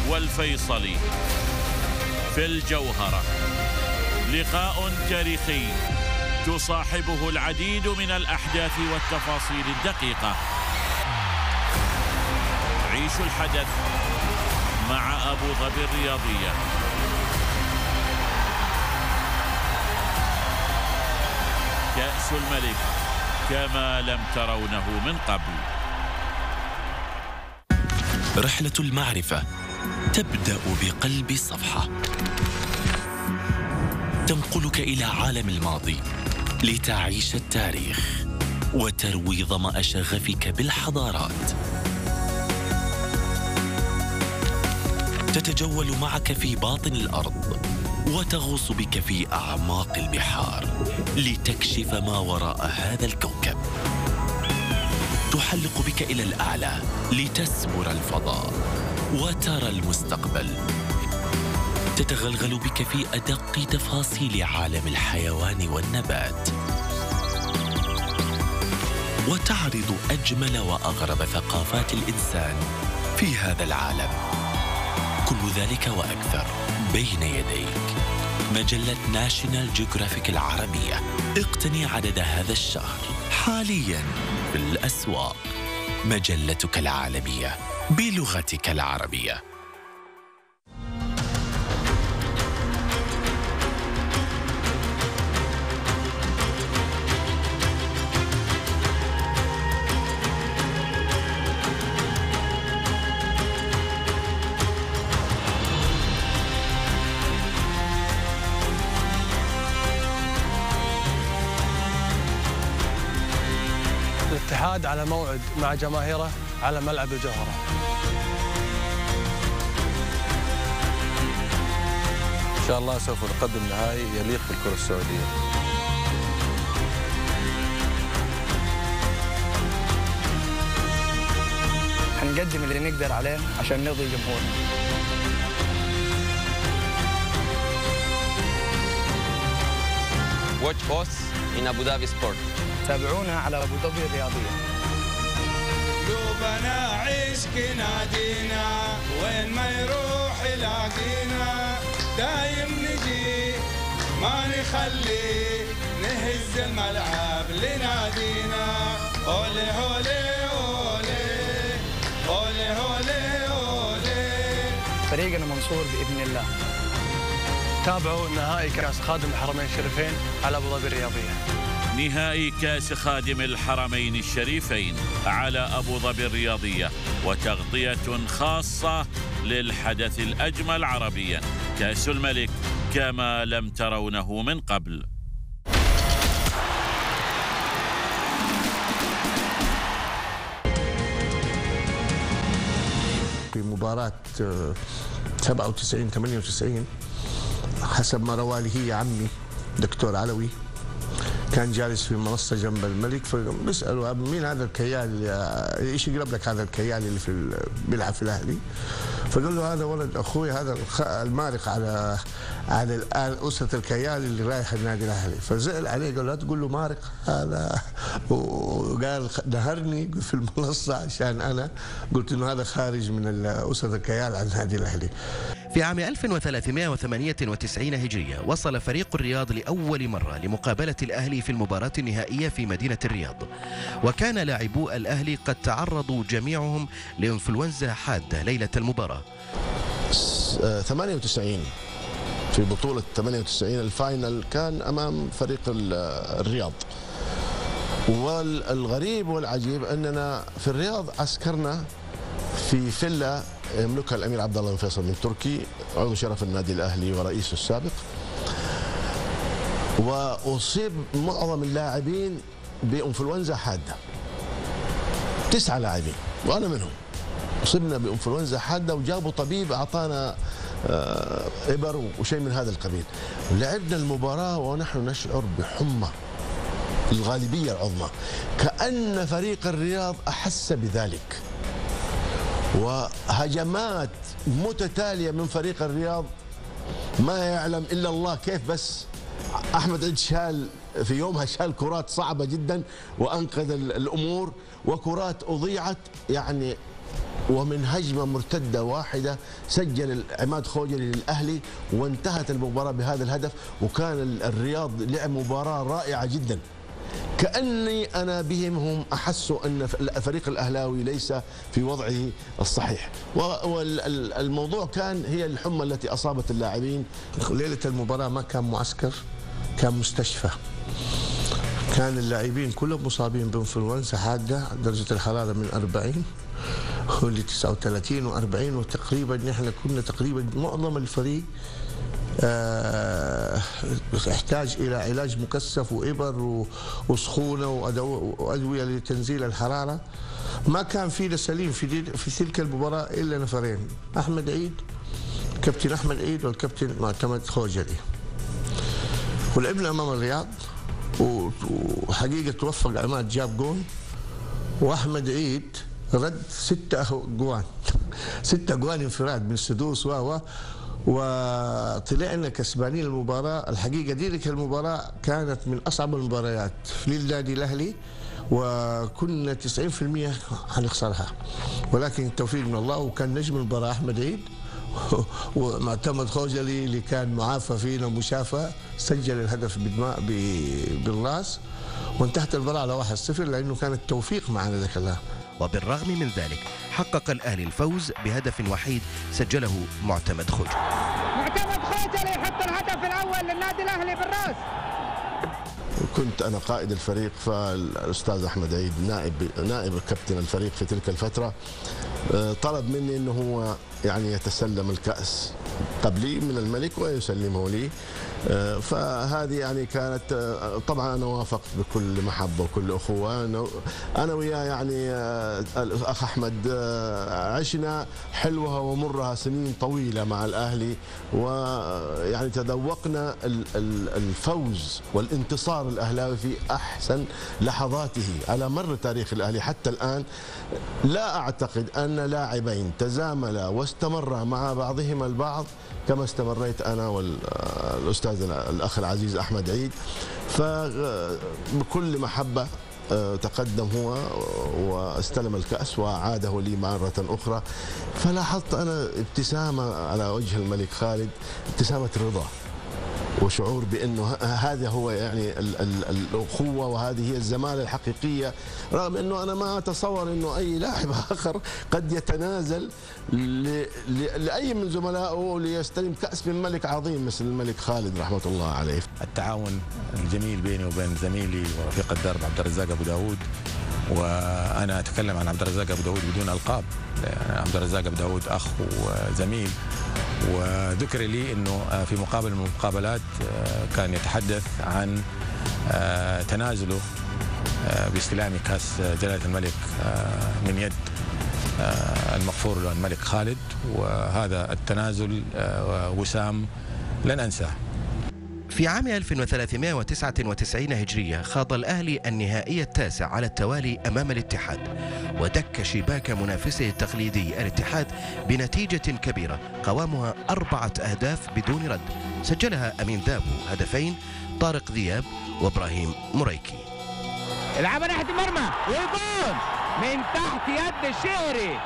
والفيصلي في الجوهرة، لقاء تاريخي تصاحبه العديد من الأحداث والتفاصيل الدقيقة. عيش الحدث مع أبو ظبي الرياضية. كأس الملك كما لم ترونه من قبل. رحلة المعرفة تبدأ بقلب صفحة تنقلك إلى عالم الماضي لتعيش التاريخ وتروي ظمأ شغفك بالحضارات. تتجول معك في باطن الأرض وتغوص بك في أعماق البحار لتكشف ما وراء هذا الكوكب. تحلق بك إلى الأعلى لتسبر الفضاء وترى المستقبل. تتغلغل بك في أدق تفاصيل عالم الحيوان والنبات وتعرض أجمل وأغرب ثقافات الإنسان في هذا العالم. كل ذلك وأكثر بين يديك. مجلة ناشونال جيوغرافيك العربية، اقتني عدد هذا الشهر حالياً في الأسواق. مجلتك العالمية بلغتك العربية. الاتحاد على موعد مع جماهيره على ملعب الجوهرة. إن شاء الله سوف نقدم نهائي يليق بالكرة السعودية. هنقدم اللي نقدر عليه عشان نرضي جمهورنا. Watch us in Abu Dhabi Sport. تابعونا على أبو ظبي الرياضية. قلوبنا عشق نادينا، وين ما يروح يلاقينا، دايم نجي ما نخلي، نهز الملعب لنادينا. هولي هولي هولي هولي هولي هولي. فريقنا منصور بإذن الله. تابعوا نهائي كأس خادم الحرمين الشريفين على أبو ظبي الرياضية. نهائي كأس خادم الحرمين الشريفين على أبو ظبي الرياضية، وتغطية خاصة للحدث الأجمل عربيا. كأس الملك كما لم ترونه من قبل. في مباراة 97 98 حسب ما روالي هي عمي دكتور علوي كان جالس في منصة جنب الملك، فبسأله مين هذا الكيال، ايش يقرب لك هذا الكيال اللي في بيلعب في الاهلي؟ فقال له هذا ولد اخوي، هذا المارق على اسرة الكيال اللي رايح النادي الاهلي. فزعل عليه قال لا تقول له مارق هذا، وقال دهرني في المنصة عشان انا قلت انه هذا خارج من اسرة الكيال عن النادي الاهلي. في عام 1398 هجرية وصل فريق الرياض لأول مرة لمقابلة الأهلي في المباراة النهائية في مدينة الرياض، وكان لاعبو الأهلي قد تعرضوا جميعهم لإنفلونزا حادة ليلة المباراة. 98 في بطولة 98 الفاينل كان أمام فريق الرياض، والغريب والعجيب أننا في الرياض عسكرنا في فيلا يملكها الامير عبد الله فيصل بن تركي عضو شرف النادي الاهلي ورئيسه السابق، واصيب معظم اللاعبين بانفلونزا حاده. 9 لاعبين وانا منهم اصبنا بانفلونزا حاده، وجابوا طبيب اعطانا ابر وشيء من هذا القبيل. لعبنا المباراه ونحن نشعر بحمى الغالبية العظمى، كأن فريق الرياض أحس بذلك، وهجمات متتالية من فريق الرياض ما يعلم إلا الله كيف. بس أحمد عيد شال في يومها، شال كرات صعبة جدا وأنقذ الأمور، وكرات أضيعت يعني. ومن هجمة مرتدة واحدة سجل عماد خوجلي للأهلي وانتهت المباراة بهذا الهدف. وكان الرياض لعب مباراة رائعة جدا، كأني أنا بهم هم أحسوا أن الفريق الأهلاوي ليس في وضعه الصحيح. والموضوع كان هي الحمى التي أصابت اللاعبين. ليلة المباراة ما كان معسكر، كان مستشفى، كان اللاعبين كلهم مصابين بإنفلونزا حادة، درجة الحرارة من 40 ل 39 و40، وتقريبا نحن كنا تقريبا معظم الفريق يحتاج الى علاج مكثف وابر وسخونه وادويه لتنزيل الحراره. ما كان فينا سليم في تلك المباراه الا نفرين، احمد عيد، كابتن احمد عيد، والكابتن معتمد خوجلي. ولعبنا امام الرياض، وحقيقه توفق عماد، جاب جول، واحمد عيد رد 6 جوان 6 جوان انفراد من سدوس وطلعنا كسبانين المباراه. الحقيقه ذيك المباراه كانت من اصعب المباريات في النادي الاهلي، وكنا 90% حنخسرها، ولكن التوفيق من الله. وكان نجم المباراه احمد عيد، ومعتمد خوجلي اللي كان معافى فينا مشافى سجل الهدف بالراس، وانتهت المباراه على 1-0 لانه كان التوفيق معنا ذاك اللاعب. وبالرغم من ذلك حقق الأهلي الفوز بهدف وحيد سجله معتمد خوجلي. معتمد خوجلي يحط الهدف الأول للنادي الأهلي بالرأس. كنت أنا قائد الفريق، فالأستاذ أحمد عيد نائب كابتن الفريق في تلك الفترة طلب مني أنه هو يعني يتسلم الكأس قبلي من الملك ويسلمه لي، فهذه يعني كانت طبعا أنا وافقت بكل محبة وكل أخوة. أنا وياه يعني الأخ أحمد عشنا حلوها ومرها سنين طويلة مع الأهلي، ويعني تذوقنا الفوز والانتصار الأهلاوي في أحسن لحظاته على مر تاريخ الأهلي حتى الآن. لا أعتقد أن لاعبين تزاملا واستمرا مع بعضهما البعض كما استمريت أنا والأستاذ الأخ العزيز أحمد عيد. فبكل محبة تقدم هو واستلم الكأس وعاده لي مرة أخرى. فلاحظت أنا ابتسامة على وجه الملك خالد، ابتسامة رضا وشعور بأنه هذا هو يعني الأخوة وهذه هي الزمالة الحقيقية. رغم أنه أنا ما أتصور أنه أي لاعب آخر قد يتنازل لأي من زملائه ليستلم كأس من ملك عظيم مثل الملك خالد رحمة الله عليه. التعاون الجميل بيني وبين زميلي ورفيق الدرب عبد الرزاق أبو داود، وأنا أتكلم عن عبد الرزاق أبو داود بدون ألقاب، عبد الرزاق أبو داود أخ وزميل. وذكر لي أنه في مقابلة من المقابلات كان يتحدث عن تنازله باستلام كأس جلالة الملك من يد المغفور له الملك خالد، وهذا التنازل وسام لن أنساه. في عام 1399 هجرية خاض الأهلي النهائي التاسع على التوالي أمام الاتحاد، ودك شباك منافسه التقليدي الاتحاد بنتيجة كبيرة قوامها 4 أهداف بدون رد، سجلها أمين دابو هدفين، طارق ذياب وإبراهيم مريكي. يلعبها ناحية المرمى ويجون من تحت يد الشهري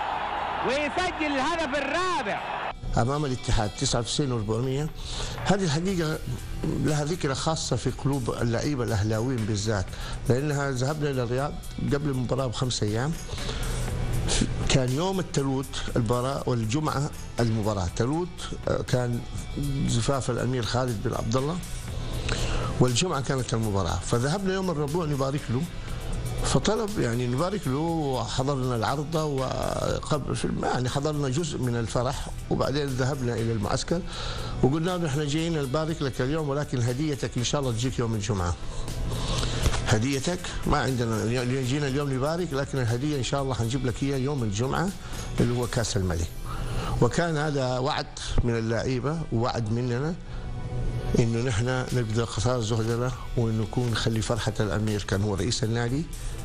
ويسجل الهدف الرابع أمام الاتحاد 99400. هذه الحقيقة لها ذكرى خاصة في قلوب اللعيبة الأهلاويين بالذات، لأنها ذهبنا إلى الرياض قبل المباراة ب5 أيام. كان يوم التلوت المباراة والجمعة المباراة. تلوت كان زفاف الأمير خالد بن عبد الله، والجمعة كانت المباراة، فذهبنا يوم الربوع نبارك له، فطلب يعني نبارك له، وحضرنا العرضة، وقبل يعني حضرنا جزء من الفرح، وبعدين ذهبنا إلى المعسكر وقلنا له نحن جايين نبارك لك اليوم، ولكن هديتك إن شاء الله تجيك يوم الجمعة. هديتك ما عندنا، جينا اليوم نبارك، لكن الهدية إن شاء الله حنجيب لك إياها يوم الجمعة اللي هو كأس الملك. وكان هذا وعد من اللعيبة ووعد مننا، انه نحن نبدا قصار زهدنا ونكون نخلي فرحه الامير، كان هو رئيس النادي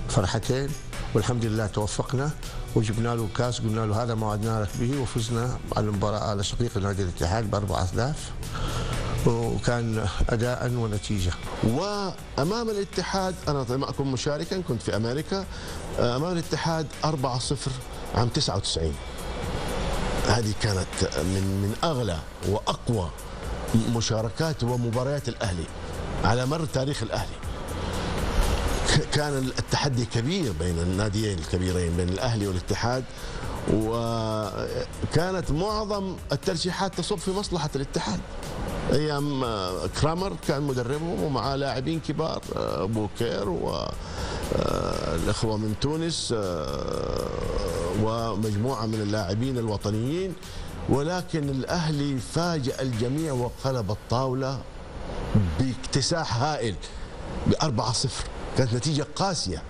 فرحتين، والحمد لله توفقنا وجبنا له كاس، قلنا له هذا ما وعدناك به، وفزنا على المباراه على شقيق نادي الاتحاد ب4 أهداف، وكان اداء ونتيجه. وامام الاتحاد انا معكم مشاركا كنت في امريكا، امام الاتحاد 4-0 عام 99. هذه كانت من اغلى واقوى مشاركات ومباريات الاهلي على مر تاريخ الاهلي. كان التحدي كبير بين الناديين الكبيرين بين الاهلي والاتحاد، وكانت معظم الترشيحات تصب في مصلحه الاتحاد. ايام كرامر كان مدربهم ومعاه لاعبين كبار، بوكير والاخوه من تونس ومجموعه من اللاعبين الوطنيين، ولكن الاهلي فاجأ الجميع وقلب الطاوله باكتساح هائل ب4-0. كانت نتيجه قاسيه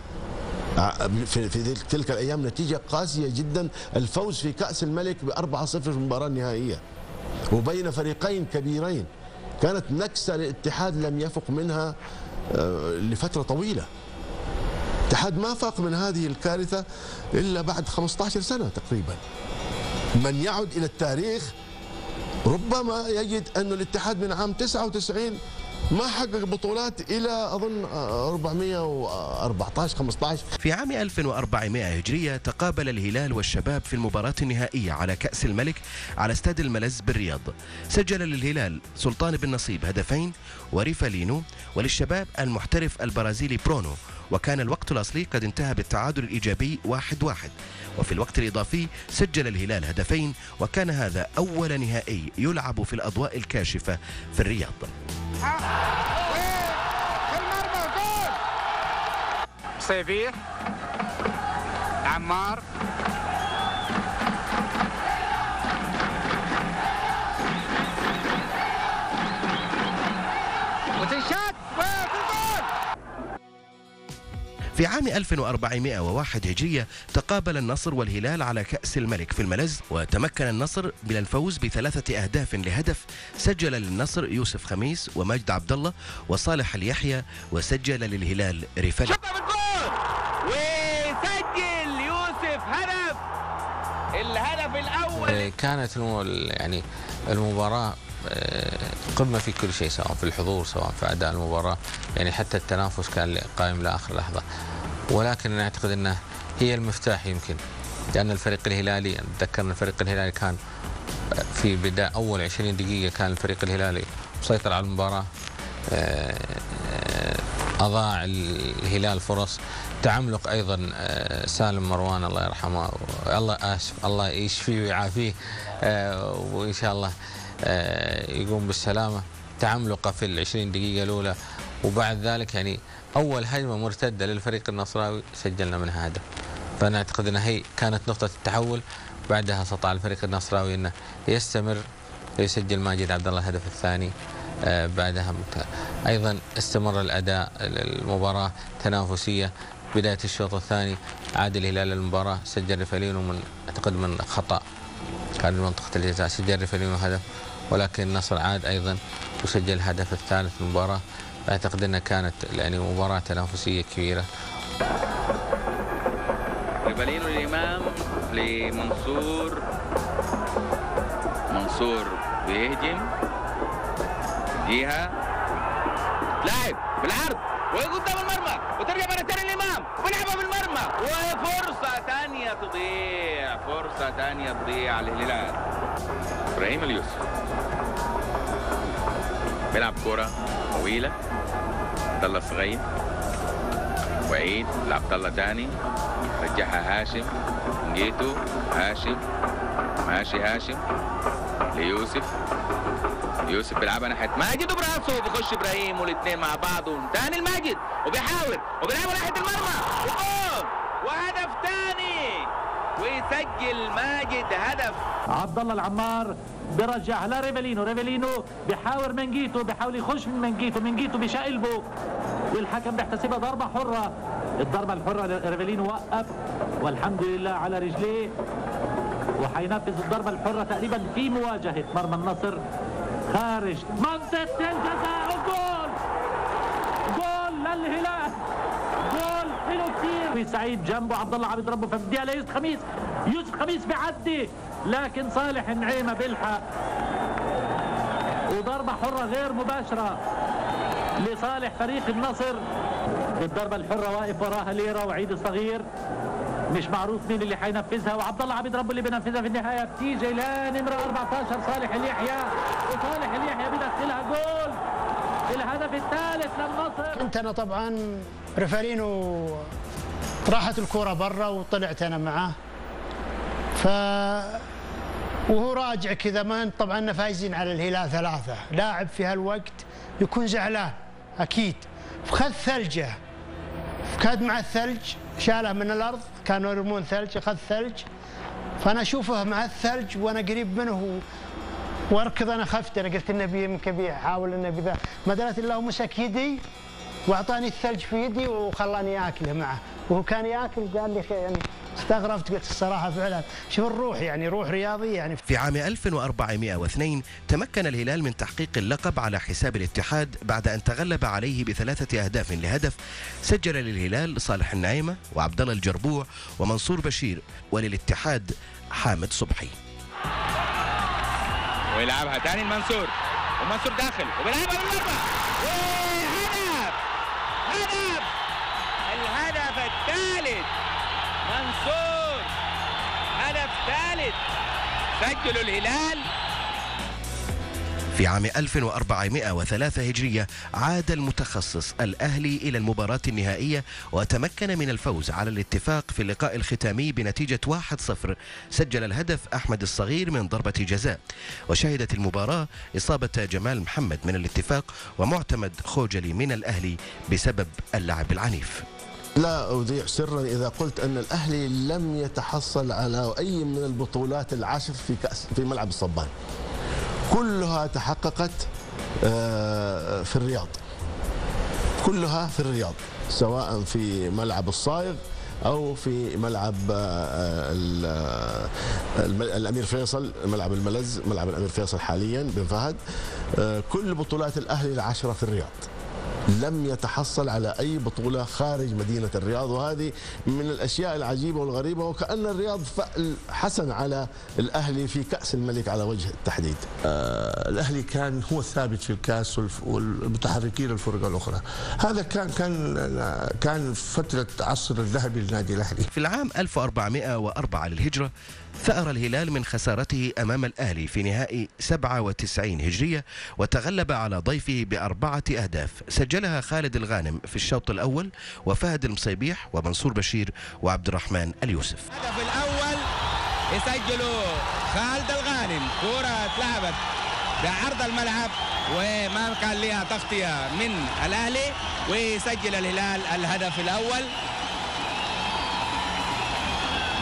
في تلك الايام، نتيجه قاسيه جدا. الفوز في كاس الملك ب4-0 في المباراه النهائيه وبين فريقين كبيرين، كانت نكسه للاتحاد لم يفق منها لفتره طويله. الاتحاد ما فاق من هذه الكارثه الا بعد 15 سنه تقريبا. من يعد الى التاريخ ربما يجد ان الاتحاد من عام 99 ما حقق بطولات الى اظن 414 15. في عام 1400 هجريه تقابل الهلال والشباب في المباراه النهائيه على كاس الملك على استاد الملز بالرياض. سجل للهلال سلطان بن نصيب هدفين وريفالينو، وللشباب المحترف البرازيلي برونو، وكان الوقت الاصلي قد انتهى بالتعادل الايجابي 1-1. وفي الوقت الاضافي سجل الهلال هدفين، وكان هذا اول نهائي يلعب في الاضواء الكاشفه في الرياض. صيفي عمار وتنشات. في عام 1401 هجرية تقابل النصر والهلال على كأس الملك في الملز، وتمكن النصر من الفوز ب3 أهداف لهدف سجل للنصر يوسف خميس ومجد عبد الله وصالح اليحيى، وسجل للهلال ريفالي. وسجل يوسف هدف، الهدف الأول. كانت يعني المباراة قمة في كل شيء، سواء في الحضور سواء في أداء المباراة، يعني حتى التنافس كان قائم لآخر لحظة. ولكن أنا أعتقد أنها هي المفتاح يمكن، لأن الفريق الهلالي أتذكر أن الفريق الهلالي كان في بداية أول 20 دقيقة كان الفريق الهلالي مسيطر على المباراة، أضاع الهلال فرص، تعملق أيضا سالم مروان الله يرحمه، الله يشفيه ويعافيه وإن شاء الله يقوم بالسلامة، تعملقه في ال20 دقيقة الأولى، وبعد ذلك يعني أول هجمة مرتدة للفريق النصراوي سجلنا منها هدف. فأنا أعتقد أنها هي كانت نقطة التحول، بعدها استطاع الفريق النصراوي أنه يستمر ويسجل ماجد عبد الله الهدف الثاني. بعدها أيضا استمر الأداء، المباراة تنافسية. بداية الشوط الثاني عاد الهلال للمباراة، سجل ريفالينو من أعتقد من خطأ كان منطقة الجزاء، سجل ريفالينو هدف، ولكن النصر عاد أيضا وسجل الهدف الثالث في المباراة. أعتقد أنها كانت يعني مباراة تنافسية كبيرة. ريفالينو للإمام لمنصور، منصور بيهجم فيها، لاعب بالعرض وقدام المرمى وترجع مرة ثانية للإمام ولعبها بالمرمى، وفرصة ثانية تضيع، فرصة ثانية تضيع للهلال. إبراهيم اليوسف بيلعب كرة طويلة، عبد الله الصغير وعيد لعبد الله ثاني، رجعها هاشم، جيتو هاشم ماشي هاشم ليوسف، يوسف بيلعبها ناحية ماجد وبراسه بيخش ابراهيم والاثنين مع بعض، ثاني الماجد وبيحاول وبيلعبها ناحية المرمى وجول وهدف ثاني، ويسجل ماجد هدف. عبد الله العمار برجع لريفالينو، ريفالينو بيحاول منجيتو، بيحاول يخش من منجيتو، منجيتو بيشقلبه والحكم بيحتسبها ضربة حرة. الضربة الحرة ريفالينو وقف والحمد لله على رجليه، وحينفذ الضربة الحرة. تقريبا في مواجهة مرمى النصر خارج منطقة الجزاء والجول، جول للهلال، جول حلو كثير. سعيد جنبه عبد الله عم يضربه فبديها ليوسف خميس، يوسف خميس بيعدي لكن صالح نعيمة بيلحق، وضربة حرة غير مباشرة لصالح فريق النصر. الضربة الحرة واقف وراها ليرة وعيد الصغير، مش معروف مين اللي حينفذها، وعبد الله عبد ربه اللي بينفذها في النهايه. بتيجي لنمره 14 صالح اليحيى، وصالح اليحيى بيدخلها جول، الهدف الثالث للنصر. كنت انا طبعا ريفارينو راحت الكوره برا وطلعت انا معاه، وهو راجع كذا، ما طبعا فايزين على الهلال 3، لاعب في هالوقت يكون زعلان اكيد، فخذ ثلجه، فكاد مع الثلج شاله من الارض، كانوا يرمون ثلج، اخذ ثلج، فانا اشوفه مع الثلج وانا قريب منه واركض. انا خفت، انا قلت انه يمكن بيحاول انه بذا، ما دريت الا هو مسك يدي واعطاني الثلج في يدي وخلاني اكله معه، وهو كان ياكل. قال لي يعني استغربت، قلت الصراحه فعلا شوف الروح، يعني روح رياضيه يعني. في عام 1402 تمكن الهلال من تحقيق اللقب على حساب الاتحاد بعد ان تغلب عليه ب3 أهداف لهدف، سجل للهلال صالح النعيمه وعبد الله الجربوع ومنصور بشير، وللاتحاد حامد صبحي. ويلعبها تاني المنصور، ومنصور داخل وبيلعبها بالمرمى، وهدف، هدف، الهدف الثالث منصور، هدف ثالث سجله الهلال. في عام 1403 هجرية عاد المتخصص الأهلي إلى المباراة النهائية وتمكن من الفوز على الاتفاق في اللقاء الختامي بنتيجة 1-0. سجل الهدف أحمد الصغير من ضربة جزاء، وشهدت المباراة إصابة جمال محمد من الاتفاق ومعتمد خوجلي من الأهلي بسبب اللعب العنيف. لا أوديع سرا إذا قلت أن الأهلي لم يتحصل على أي من البطولات العشر في ملعب الصبان، كلها تحققت في الرياض، كلها في الرياض، سواء في ملعب الصايغ أو في ملعب الأمير فيصل، ملعب الملز، ملعب الأمير فيصل حاليا بن فهد. كل بطولات الأهلي العشرة في الرياض، لم يتحصل على أي بطولة خارج مدينة الرياض، وهذه من الأشياء العجيبة والغريبة، وكأن الرياض فأل حسن على الأهلي في كأس الملك على وجه التحديد. الأهلي كان هو الثابت في الكأس والمتحركين الفرق الأخرى، هذا كان فترة عصر الذهبي للنادي الأهلي. في العام 1404 للهجرة ثأر الهلال من خسارته أمام الأهلي في نهائي 97 هجرية، وتغلب على ضيفه ب4 أهداف سجلها خالد الغانم في الشوط الأول وفهد المصيبيح ومنصور بشير وعبد الرحمن اليوسف. الهدف الأول يسجله خالد الغانم، كرة اتلعبت بعرض الملعب وما كان لها تغطية من الأهلي، ويسجل الهلال الهدف الأول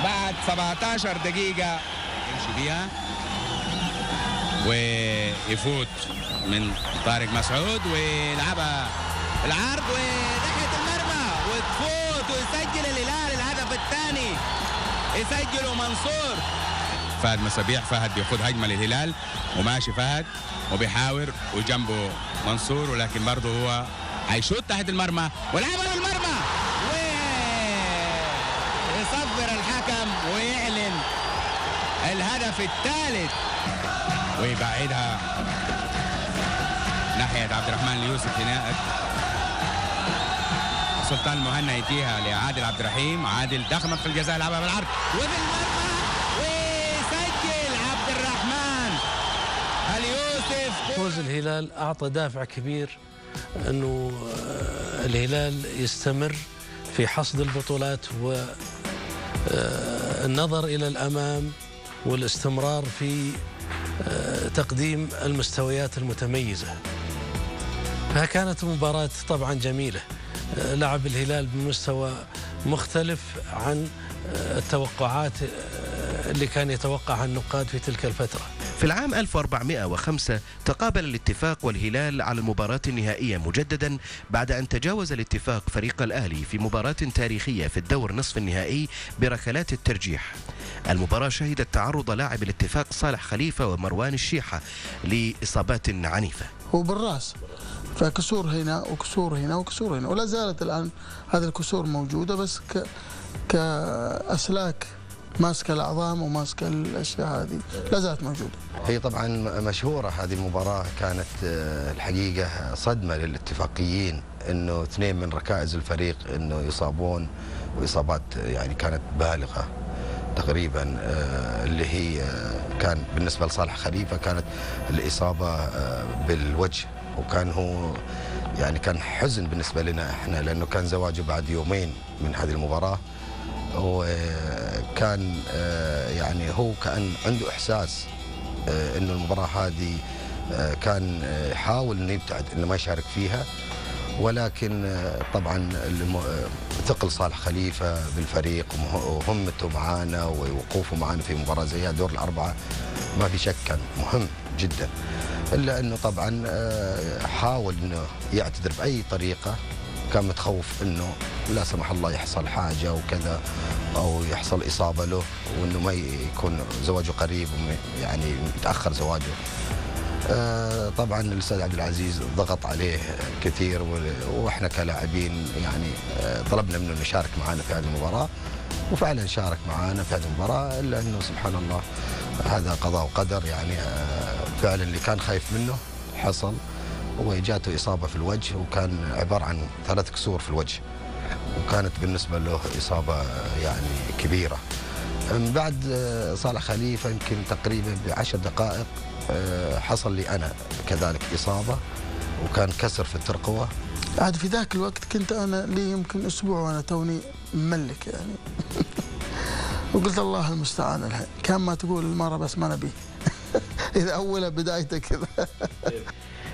بعد 17 دقيقة يمشي بيها، ويفوت من طارق مسعود ويلعبها العرض وناحية المرمى وتفوت، ويسجل الهلال الهدف الثاني، يسجله منصور. فهد مسابيح، فهد بياخذ هجمة للهلال وماشي فهد وبيحاور وجنبه منصور، ولكن برضه هو هيشوط تحت المرمى ولعبها بالمرمى، يصفر الحكم ويعلن الهدف الثالث ويبعدها ناحية عبد الرحمن اليوسف. هناك سلطان مهنا يديها لعادل عبد الرحيم، عادل دخلت في الجزاء، لعبها بالعرض وبالمرمى، ويسجل عبد الرحمن اليوسف. فوز الهلال أعطى دافع كبير أنه الهلال يستمر في حصد البطولات والنظر إلى الأمام والاستمرار في تقديم المستويات المتميزة. فكانت مباراة طبعا جميلة، لعب الهلال بمستوى مختلف عن التوقعات اللي كان يتوقعها النقاد في تلك الفترة. في العام 1405 تقابل الاتفاق والهلال على المباراة النهائية مجددا، بعد أن تجاوز الاتفاق فريق الأهلي في مباراة تاريخية في الدور نصف النهائي بركلات الترجيح. المباراة شهدت تعرض لاعب الاتفاق صالح خليفة ومروان الشيحة لإصابات عنيفة، وبالرأس فكسور هنا وكسور هنا وكسور هنا، ولا زالت الآن هذه الكسور موجودة، بس كأسلاك ماسكة العظام وماسكة الأشياء هذه لا زالت موجودة. هي طبعا مشهورة هذه المباراة، كانت الحقيقة صدمة للاتفاقيين أنه اثنين من ركائز الفريق أنه يصابون، وإصابات يعني كانت بالغة تقريبا، اللي هي كان بالنسبة لصالح خليفة كانت الإصابة بالوجه، وكان هو يعني كان حزن بالنسبة لنا احنا، لأنه كان زواجه بعد يومين من هذه المباراة، وكان يعني هو كان عنده إحساس أنه المباراة هذه كان يحاول أنه يبتعد أنه ما يشارك فيها، ولكن طبعا ثقل صالح خليفة بالفريق وهمته معانا ووقوفه معانا في مباراة زي هذه دور الأربعة ما في شك كان مهم جدا، إلا أنه طبعا حاول أنه يعتذر بأي طريقة، كان متخوف أنه لا سمح الله يحصل حاجة وكذا أو يحصل إصابة له، وأنه ما يكون زواجه قريب يعني يتأخر زواجه. طبعا الاستاذ عبد العزيز ضغط عليه كثير، واحنا كلاعبين يعني طلبنا منه انه يشارك معنا في هذه المباراه، وفعلا شارك معنا في هذه المباراه، الا انه سبحان الله هذا قضاء وقدر، يعني فعلا اللي كان خايف منه حصل، وجاته اصابه في الوجه، وكان عباره عن 3 كسور في الوجه، وكانت بالنسبه له اصابه يعني كبيره. من بعد صالح خليفه يمكن تقريبا ب10 دقائق حصل لي أنا كذلك إصابة، وكان كسر في الترقوة. عاد في ذاك الوقت كنت أنا لي يمكن أسبوع وأنا توني ملك يعني وقلت الله المستعان الحين، كان ما تقول المرة بس ما نبيه إذا أولها بدايته كذا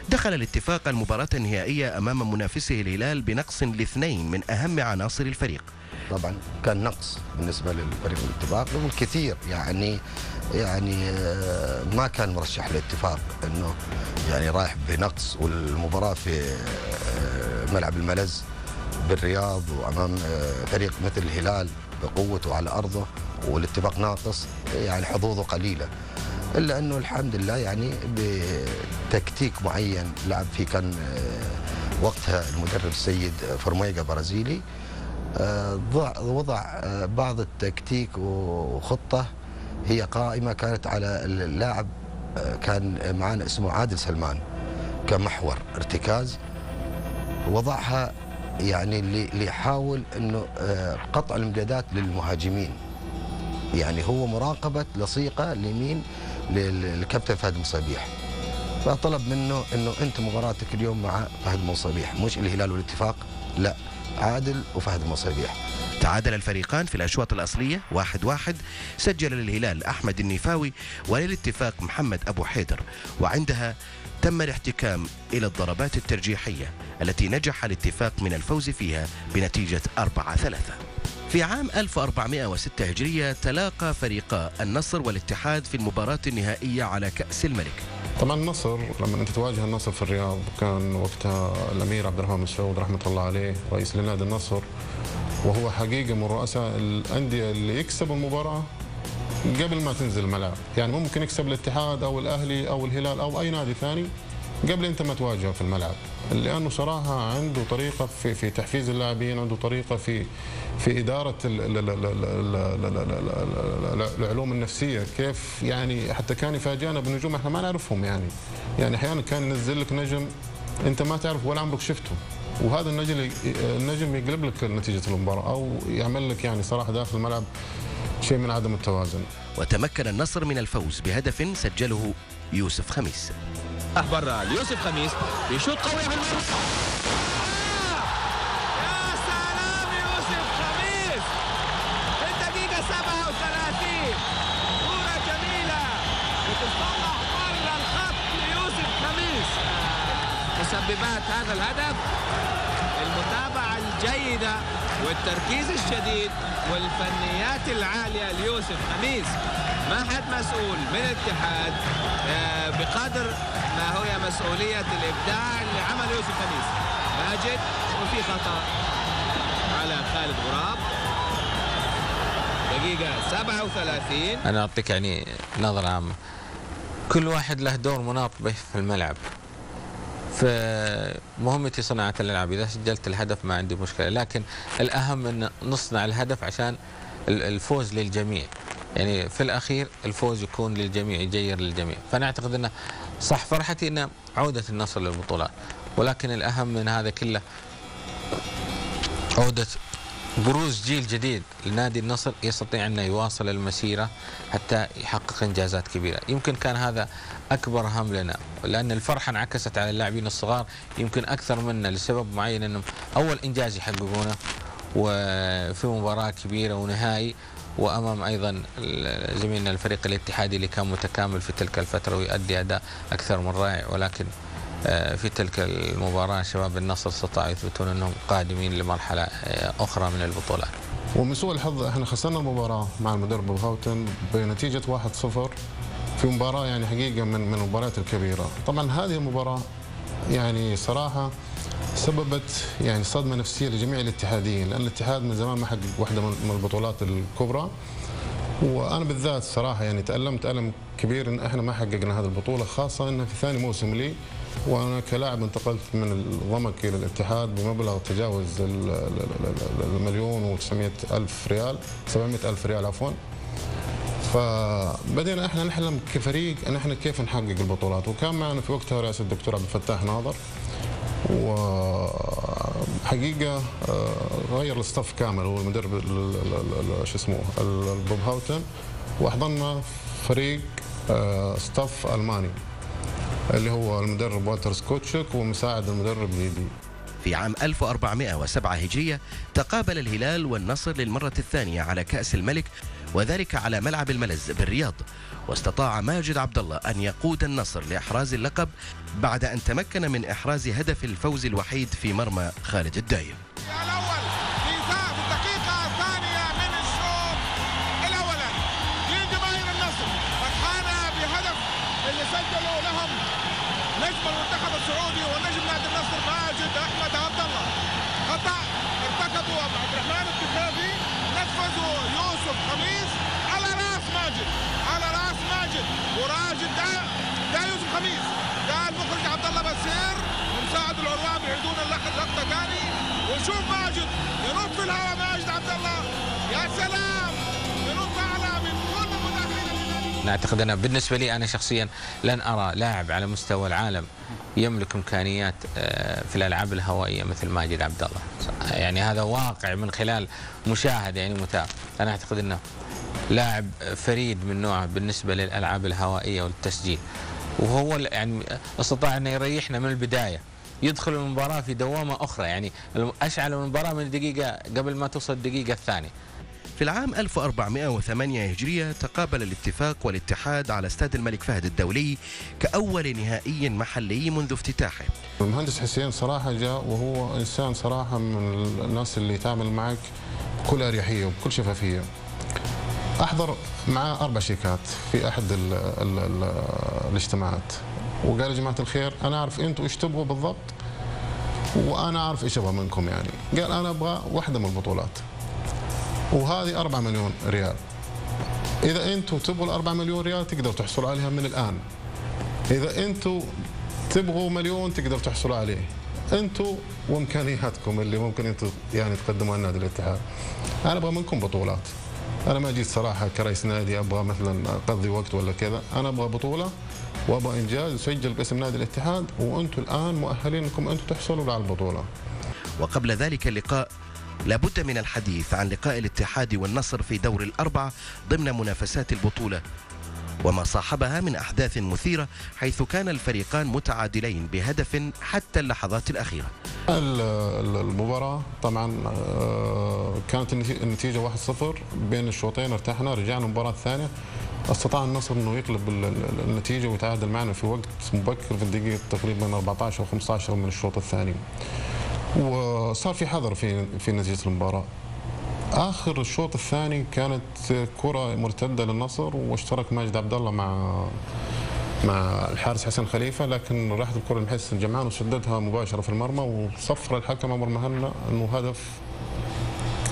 دخل الاتفاق المباراة النهائية أمام منافسه الهلال بنقص ل2 من أهم عناصر الفريق. طبعا كان نقص بالنسبة للفريق الاتفاق كثير، يعني ما كان مرشح للاتفاق انه يعني رايح بنقص، والمباراة في ملعب الملز بالرياض وامام فريق مثل الهلال بقوته على ارضه، والاتفاق ناقص يعني حظوظه قليلة، الا انه الحمد لله يعني بتكتيك معين لعب فيه كان وقتها المدرب السيد فرميقا برازيلي، وضع بعض التكتيك وخطة هي قائمة كانت على اللاعب كان معانا اسمه عادل سلمان كمحور ارتكاز، وضعها يعني اللي يحاول انه قطع الامدادات للمهاجمين، يعني هو مراقبة لصيقة اليمين للكابتن فهد مصابيح، فطلب منه انه انت مباراتك اليوم مع فهد مصابيح مش الهلال والاتفاق، لا عادل وفهد مصابيح. تعادل الفريقان في الأشواط الأصلية 1-1، سجل للهلال أحمد النفاوي وللاتفاق محمد أبو حيدر، وعندها تم الاحتكام إلى الضربات الترجيحية التي نجح الاتفاق من الفوز فيها بنتيجة 4-3. في عام 1406 هجرية تلاقى فريقا النصر والاتحاد في المباراة النهائية على كأس الملك. طبعا النصر لما انت تواجه النصر في الرياض، كان وقتها الامير عبد الرحمن مسعود رحمه الله عليه رئيس لنادي النصر، وهو حقيقه من رؤساء الانديه اللي يكسب المباراه قبل ما تنزل الملعب، يعني ممكن يكسب الاتحاد او الاهلي او الهلال او اي نادي ثاني قبل انت ما تواجهه في الملعب، لانه صراحه عنده طريقه في تحفيز اللاعبين، عنده طريقه في اداره العلوم النفسيه، كيف يعني حتى كان يفاجئنا بنجوم احنا ما نعرفهم، يعني احيانا كان ينزل لك نجم انت ما تعرف ولا عمرك شفته، وهذا النجم يقلب لك نتيجه المباراه او يعمل لك يعني صراحه داخل الملعب شيء من عدم التوازن. وتمكن النصر من الفوز بهدف سجله يوسف خميس. برا يوسف خميس بيشوط قوي في المرمى، يا سلام يوسف خميس الدقيقة 37، كورة جميلة بتطلع بره الخط ليوسف خميس. مسببات هذا الهدف المتابعة الجيدة والتركيز الشديد والفنيات العالية ليوسف خميس. ما حد مسؤول من الاتحاد بقدر ما هي مسؤولية الإبداع اللي عمل يوسف خميس. ماجد وفي خطأ على خالد غراب. دقيقة 37. أنا أعطيك يعني نظرة عامة، كل واحد له دور مناط به في الملعب. فمهمتي صناعة الألعاب، إذا سجلت الهدف ما عندي مشكلة، لكن الأهم أن نصنع الهدف عشان الفوز للجميع. يعني في الأخير الفوز يكون للجميع، يجير للجميع. فأنا أعتقد أنه صح، فرحتي أنه عودة النصر للبطولات، ولكن الأهم من هذا كله عودة بروز جيل جديد لنادي النصر يستطيع أن يواصل المسيرة حتى يحقق إنجازات كبيرة. يمكن كان هذا أكبر هم لنا، لأن الفرحة انعكست على اللاعبين الصغار يمكن أكثر منا، لسبب معين أنهم أول إنجاز يحققونه وفي مباراة كبيرة ونهائي، وأمام أيضا زميلنا الفريق الاتحادي اللي كان متكامل في تلك الفترة ويؤدي أداء أكثر من رائع، ولكن في تلك المباراة شباب النصر استطاعوا يثبتون أنهم قادمين لمرحلة أخرى من البطولات. ومن سوء الحظ احنا خسرنا مباراة مع المدرب الغوتن بنتيجة 1-0 في مباراة يعني حقيقة من المباريات الكبيرة. طبعا هذه المباراة يعني صراحة سببت يعني صدمة نفسية لجميع الاتحاديين، لأن الاتحاد من زمان ما حقق واحدة من البطولات الكبرى، وأنا بالذات صراحة يعني تألمت ألم كبير إن احنا ما حققنا هذه البطولة، خاصة إنها في ثاني موسم لي، وأنا كلاعب انتقلت من الضمك إلى الاتحاد بمبلغ تجاوز 1,900,000 ريال 700,000 ريال عفوا. فبدينا احنا نحلم كفريق ان احنا كيف نحقق البطولات، وكان معنا في وقتها رئاسة الدكتور عبد الفتاح ناظر، وحقيقه غير الصف كامل، هو المدرب شو اسمه البوب هاوتن، واحضرنا فريق صف الماني اللي هو المدرب والتر سكوتشك ومساعد المدرب ليدي. في عام 1407 هجرية تقابل الهلال والنصر للمرة الثانية على كأس الملك، وذلك على ملعب الملز بالرياض، واستطاع ماجد عبد الله أن يقود النصر لإحراز اللقب بعد أن تمكن من إحراز هدف الفوز الوحيد في مرمى خالد الدايم. شوف ماجد ينط في الهواء، ماجد عبد الله يا سلام ينط اعلى من كل المدافعين. اعتقد انا بالنسبه لي انا شخصيا لن ارى لاعب على مستوى العالم يملك امكانيات في الالعاب الهوائيه مثل ماجد عبد الله، يعني هذا واقع من خلال مشاهده يعني متابع. انا اعتقد انه لاعب فريد من نوعه بالنسبه للالعاب الهوائيه والتسجيل، وهو يعني استطاع انه يريحنا من البدايه، يدخل المباراة في دوامة أخرى، يعني أشعل المباراة من الدقيقة قبل ما توصل الدقيقة الثانية. في العام 1408 هجرية تقابل الاتفاق والاتحاد على استاد الملك فهد الدولي كأول نهائي محلي منذ افتتاحه. المهندس حسين صراحة جاء، وهو إنسان صراحة من الناس اللي يتعامل معك بكل أريحية وبكل شفافية. أحضر معاه 4 شيكات في أحد الاجتماعات، وقال يا جماعة الخير أنا أعرف أنتوا إيش تبغوا بالضبط، وأنا أعرف إيش أبغى منكم. يعني قال أنا أبغى واحدة من البطولات، وهذه 4 مليون ريال، إذا أنتوا تبغوا ال4 مليون ريال تقدروا تحصلوا عليها من الآن، إذا أنتوا تبغوا 1 مليون تقدروا تحصلوا عليه، أنتوا وإمكانياتكم اللي ممكن أنتوا يعني تقدموها لنادي الاتحاد. أنا أبغى منكم بطولات، أنا ما جيت صراحة كرئيس نادي أبغى مثلا أقضي وقت ولا كذا، أنا أبغى بطولة وأبغى إنجاز يسجل باسم نادي الاتحاد، وأنتم الآن مؤهلين أنكم أنتم تحصلوا على البطولة. وقبل ذلك اللقاء لابد من الحديث عن لقاء الاتحاد والنصر في دور الأربعة ضمن منافسات البطولة، وما صاحبها من أحداث مثيرة، حيث كان الفريقان متعادلين بهدف حتى اللحظات الأخيرة. المباراة طبعا كانت النتيجة 1-0 بين الشوطين، ارتحنا رجعنا المباراة الثانية، استطاع النصر انه يقلب النتيجة ويتعادل معنا في وقت مبكر في الدقيقة تقريبا 14 أو 15 من الشوط الثاني، وصار في حظر في نتيجة المباراة. اخر الشوط الثاني كانت كره مرتده للنصر واشترك ماجد عبد الله مع الحارس حسن خليفه، لكن راحت الكره لمحسن الجمعان وسددها مباشره في المرمى، وصفر الحكم عمر مهنا انه هدف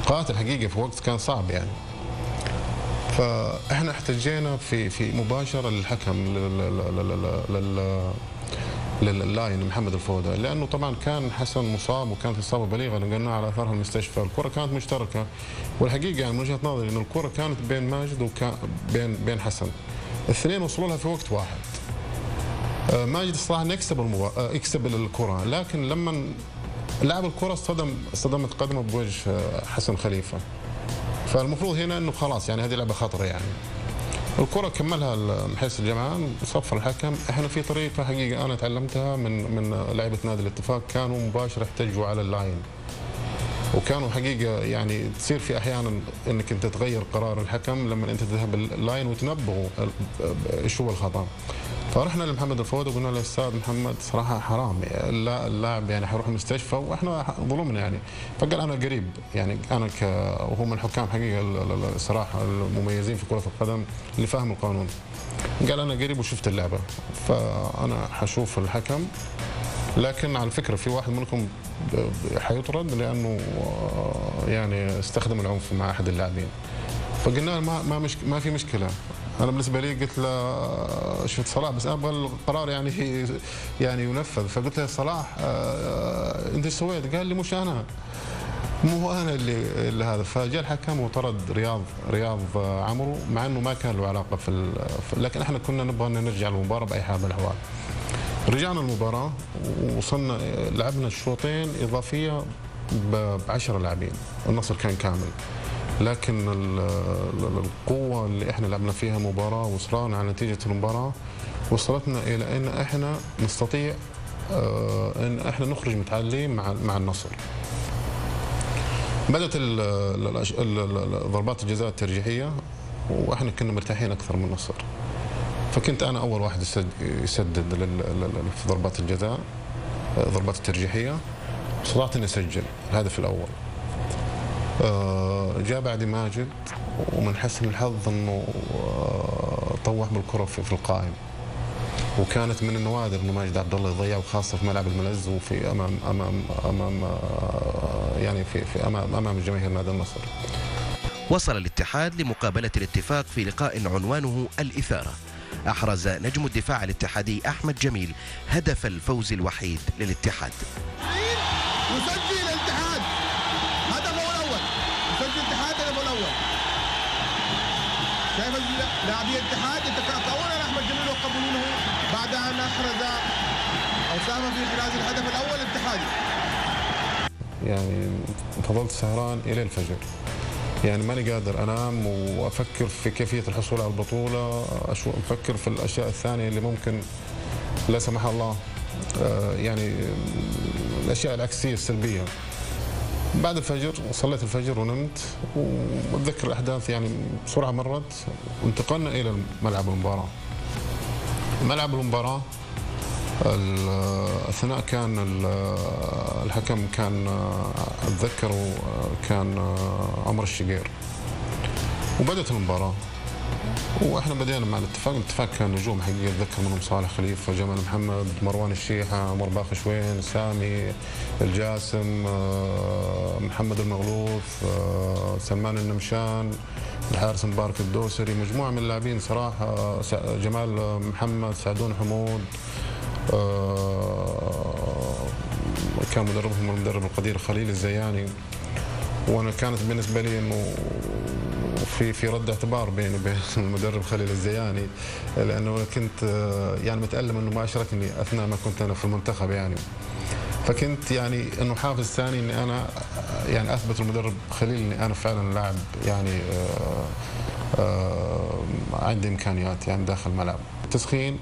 قاتل حقيقه في وقت كان صعب يعني. فاحنا احتجينا في مباشره للحكم لللاين محمد الفودة، لانه طبعا كان حسن مصاب وكانت اصابه بليغه نقلناها على اثرها المستشفى. الكره كانت مشتركه، والحقيقه يعني من وجهه نظري انه الكره كانت بين ماجد بين حسن، الاثنين وصلوا لها في وقت واحد. ماجد استطاع ان يكسب الكره، لكن لما لعب الكره اصطدمت قدمه بوجه حسن خليفه. فالمفروض هنا انه خلاص يعني هذه لعبه خطره يعني. الكره كملها محيس الجمعان، صفر الحكم. احنا في طريقه حقيقه انا تعلمتها من لعيبه نادي الاتفاق، كانوا مباشره يحتجوا على اللاين، وكانوا حقيقه يعني تصير في احيانا انك انت تغير قرار الحكم لما انت تذهب اللاين وتنبهوا ايش هو الخطا. فرحنا لمحمد الفود وقلنا له استاذ محمد صراحه حرام اللاعب يعني حيروح المستشفى واحنا ظلمنا يعني. فقال انا قريب يعني انا وهو من الحكام حقيقه الصراحه المميزين في كره القدم اللي فاهم القانون. قال انا قريب وشفت اللعبه فانا حشوف الحكم، لكن على فكره في واحد منكم حيطرد لانه يعني استخدم العنف مع احد اللاعبين. فقلنا له ما في مشكله. انا بالنسبه لي قلت له شفت صلاح بس ابغى القرار يعني ينفذ. فقلت له صلاح انت ايش سويت؟ قال لي مش انا مو انا اللي هذا. فجاء الحكم وطرد رياض عمرو، مع انه ما كان له علاقه لكن احنا كنا نبغى نرجع للمباراه باي حال من الاحوال. رجعنا المباراه ووصلنا لعبنا الشوطين اضافيه ب10 لاعبين، النصر كان كامل، لكن القوة اللي احنا لعبنا فيها مباراة وصرنا على نتيجة المباراة وصلتنا الى ان احنا نستطيع ان احنا نخرج متعادلين مع النصر. بدأت ضربات الجزاء الترجيحية واحنا كنا مرتاحين اكثر من النصر. فكنت انا اول واحد يسدد في ضربات الجزاء، ضربات الترجيحية، استطعت اني اسجل الهدف الاول. جاء بعد ماجد، ومن حسن الحظ انه طوح بالكره في القائم، وكانت من النوادر انه ماجد عبد الله يضيع، وخاصه في ملعب الملز وفي امام يعني في امام جماهير نادي النصر. وصل الاتحاد لمقابله الاتفاق في لقاء عنوانه الاثاره. احرز نجم الدفاع الاتحادي احمد جميل هدف الفوز الوحيد للاتحاد. شايف لاعبي الاتحاد يتفاعلون احمد جميل وقبلونه بعد ان احرز او ساهم في احراز الهدف الاول الاتحادي. يعني فضلت سهران الى الفجر، يعني ماني قادر انام وافكر في كيفيه الحصول على البطوله، افكر في الاشياء الثانيه اللي ممكن لا سمح الله يعني الاشياء العكسيه السلبيه. بعد الفجر صليت الفجر ونمت، واتذكر الاحداث يعني بسرعه مرت، وانتقلنا الى ملعب المباراه. ملعب المباراه اثناء كان الحكم كان اتذكره كان عمر الشقير، وبدت المباراه واحنا بدينا مع الاتفاق. الاتفاق كان نجوم حقيقه اتذكر منهم صالح خليفه، جمال محمد، مروان الشيحه، عمر باخشوين، سامي الجاسم، محمد المغلوث، سلمان النمشان، الحارس مبارك الدوسري، مجموعه من اللاعبين صراحه، جمال محمد، سعدون حمود، كان مدربهم المدرب القدير خليل الزياني. وانا كانت بالنسبه لي انه في رد اعتبار بيني وبين المدرب خليل الزياني، لانه انا كنت يعني متالم انه ما اشركني اثناء ما كنت انا في المنتخب يعني. فكنت يعني انه حافز ثاني اني انا يعني اثبت المدرب خليل اني انا فعلا لاعب يعني عندي امكانيات يعني داخل الملعب. التسخين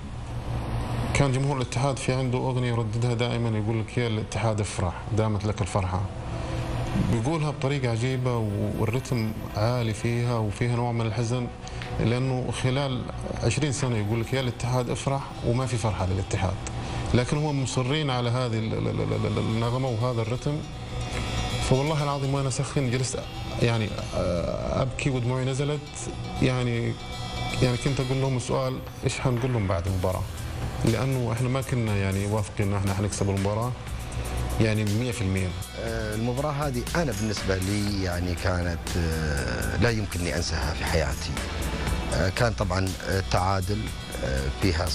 كان جمهور الاتحاد في عنده اغنيه يرددها دائما، يقول لك يا الاتحاد افرح دامت لك الفرحه. بيقولها بطريقة عجيبة والرتم عالي فيها وفيها نوع من الحزن، لأنه خلال 20 سنة يقول لك يا الاتحاد افرح وما في فرحة للاتحاد، لكن هم مصرين على هذه النغمة وهذا الرتم. ف فوالله العظيم وانا اسخن جلست يعني ابكي ودموعي نزلت، يعني كنت اقول لهم السؤال ايش حنقول لهم بعد المباراه؟ لانه احنا ما كنا يعني واثقين ان احنا حنكسب المباراه يعني 100%. المباراه هذه انا بالنسبه لي يعني كانت لا يمكنني انساها في حياتي. كان طبعا تعادل فيها 0-0،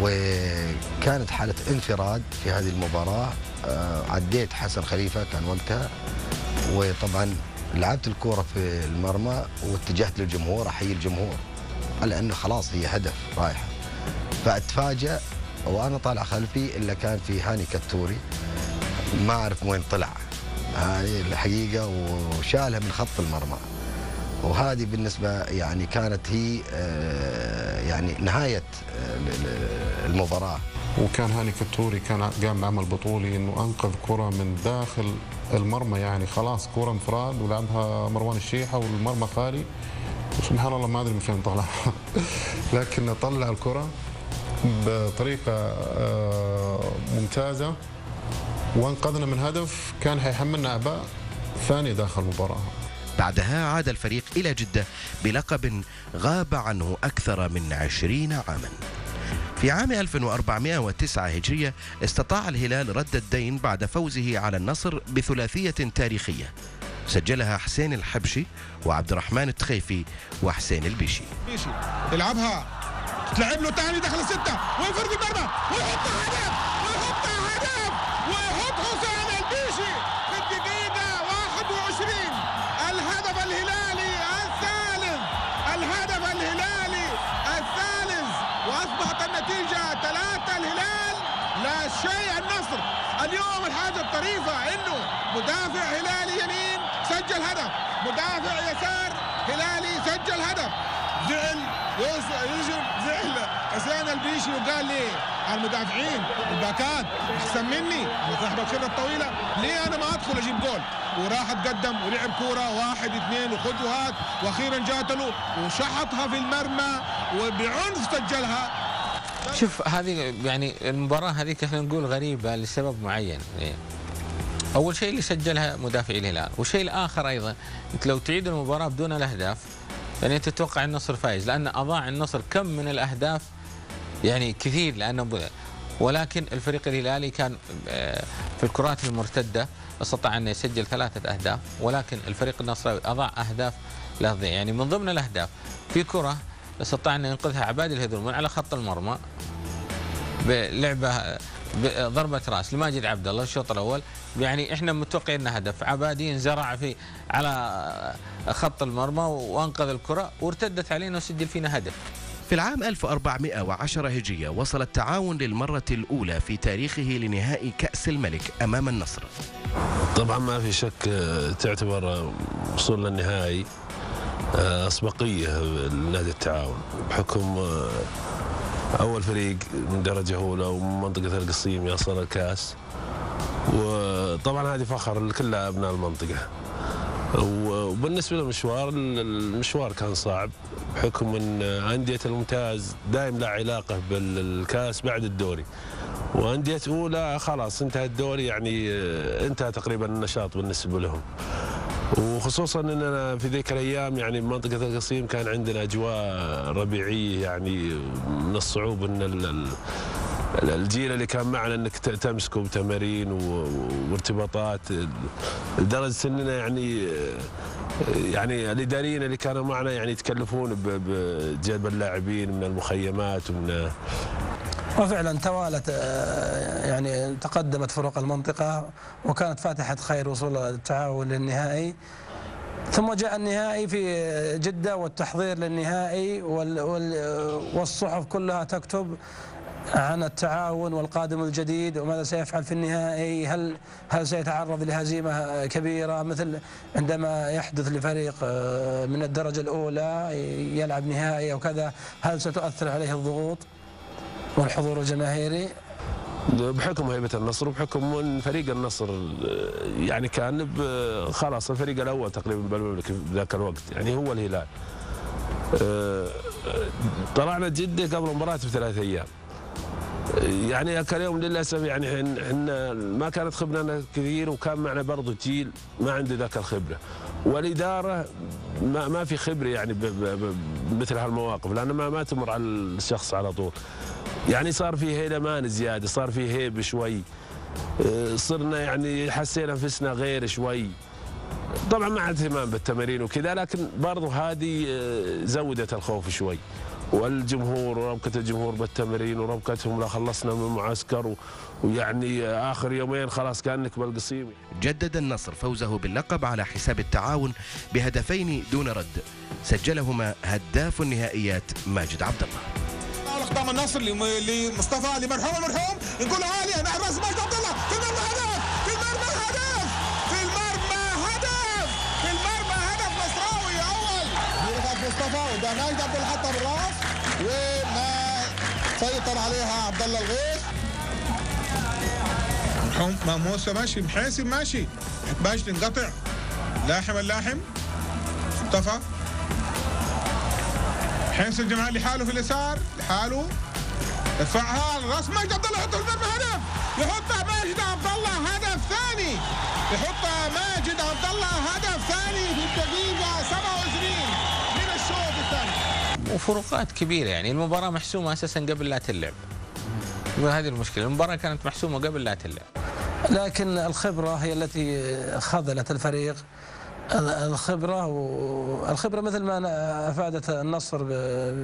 وكانت حاله انفراد في هذه المباراه. عديت حسن خليفه كان وقتها، وطبعا لعبت الكوره في المرمى واتجهت للجمهور احيي الجمهور لانه خلاص هي هدف رايحه. فاتفاجأ وانا طالع خلفي الا كان في هاني كتوري، ما اعرف وين طلع هاني الحقيقه وشالها من خط المرمى. وهذه بالنسبه يعني كانت هي يعني نهايه المباراه. وكان هاني كتوري كان قام بعمل بطولي انه انقذ كره من داخل المرمى، يعني خلاص كره انفراد ولعبها مروان الشيحه والمرمى خالي، وسبحان الله ما ادري من فين طلع لكن طلع الكره بطريقه ممتازه وانقذنا من هدف كان حيحملنا اباء ثاني داخل المباراه. بعدها عاد الفريق إلى جدة بلقب غاب عنه أكثر من 20 عاما. في عام 1409 هجرية استطاع الهلال رد الدين بعد فوزه على النصر بثلاثية تاريخية سجلها حسين الحبشي وعبد الرحمن التخيفي وحسين البيشي. يلعبها تلعب له تاني دخل الستة وينفرد المرمى ويحطها هدف ويحط حسين البيشي في الدقيقة 21. الهدف الهلالي الثالث، الهدف الهلالي الثالث، واصبحت النتيجه 3 الهلال لا شيء النصر. اليوم الحاجه الطريفه انه مدافع هلالي يمين سجل هدف، مدافع يسار هلالي سجل هدف. زعل حسين البيشي وقال لي المدافعين الباكات احسن مني وصاحب الخبره الطويله، ليه انا ما ادخل اجيب جول؟ وراح اتقدم ولعب كوره 1-2 وخذ وهات، واخيرا جات له وشحطها في المرمى وبعنف سجلها. شوف هذه يعني المباراه هذيك احنا نقول غريبه لسبب معين. اول شيء اللي سجلها مدافع الهلال، والشيء الاخر ايضا انت لو تعيد المباراه بدون الاهداف يعني تتوقع النصر فايز، لان اضاع النصر كم من الاهداف يعني كثير، لانه ولكن الفريق الهلالي كان في الكرات المرتده استطاع أن يسجل 3 أهداف، ولكن الفريق النصراوي أضاع أهداف لا تضيع. يعني من ضمن الأهداف في كرة استطاع أن ينقذها عبادي الهذول من على خط المرمى بلعبة ضربة راس لماجد عبد الله الشوط الأول، يعني إحنا متوقعين أنه هدف. عبادي انزرع في على خط المرمى وأنقذ الكرة وارتدت علينا وسجل فينا هدف. في العام 1410 هجرية وصل التعاون للمرة الأولى في تاريخه لنهائي كأس الملك أمام النصر. طبعا ما في شك تعتبر وصولنا للنهائي أسبقية لنادي التعاون بحكم أول فريق من درجة أولى ومن منطقة القصيم يصل الكأس، وطبعا هذه فخر لكل أبناء المنطقة. وبالنسبة للمشوار، المشوار كان صعب بحكم أن أندية الممتاز دائم لا علاقة بالكاس بعد الدوري، وأندية أولى خلاص انتهى الدوري، يعني انتهى تقريبا النشاط بالنسبة لهم، وخصوصا أننا في ذيك الأيام يعني بمنطقة القصيم كان عندنا أجواء ربيعية، يعني من الصعوب أن الجيل اللي كان معنا انك تمسكه بتمارين وارتباطات، لدرجه اننا يعني الاداريين اللي كانوا معنا يعني يتكلفون بجلب اللاعبين من المخيمات ومن. وفعلا توالت يعني تقدمت فرق المنطقه وكانت فاتحه خير وصول التعاون للنهائي، ثم جاء النهائي في جده والتحضير للنهائي والصحف كلها تكتب عن التعاون والقادم الجديد وماذا سيفعل في النهائي، هل سيتعرض لهزيمة كبيرة مثل عندما يحدث لفريق من الدرجة الأولى يلعب نهائي أو كذا، هل ستؤثر عليه الضغوط والحضور الجماهيري؟ بحكم هيبة النصر وبحكم ان فريق النصر يعني كان خلاص الفريق الأول تقريبا بالمملكة ذاك الوقت، يعني هو الهلال. طلعنا جدة قبل المباراة ب3 أيام. يعني هكا اليوم للاسف يعني احنا ما كانت خبرنا كثير، وكان معنا برضه جيل ما عنده ذاك الخبره، والاداره ما في خبره يعني مثل هالمواقف، لان ما تمر على الشخص على طول. يعني صار في هيلمان زياده، صار في هيب شوي، صرنا يعني حسينا انفسنا غير شوي. طبعا مع اهتمام بالتمارين وكذا، لكن برضه هذه زودت الخوف شوي. والجمهور وربكة الجمهور بالتمرين وربكتهم، لا خلصنا من المعسكر ويعني آخر يومين خلاص كأنك بالقصيم. جدد النصر فوزه باللقب على حساب التعاون بهدفين دون رد سجلهما هداف النهائيات ماجد عبد الله. أختام النصر لمصطفى لمرحوم نقول عالية مع راس ماجد عبد الله في المرمى، هدف في المرمى، هدف في المرمى، هدف في المرمى، هدف مصراوي أول برفعة مصطفى وده ماجد عبد الله حطها بالراس وما سيطر عليها عبد الله الغيث. مرحوم موسى ماشي، محاسب ماشي، باش تنقطع، لاحم اللاحم مصطفى، حمص الجماعي لحاله في اليسار لحاله، يدفعها الراس ماجد عبد الله يحطها في المرمى، هدف، يحطها ماجد عبد الله هدف ثاني، يحطها ماجد عبد الله هدف ثاني في الدقيقة 27 من الشوط الثاني. وفروقات كبيرة، يعني المباراة محسومة أساسا قبل لا تلعب. هذه المشكلة، المباراة كانت محسومة قبل لا تلعب. لكن الخبرة هي التي خذلت الفريق. الخبرة مثل ما أفادت النصر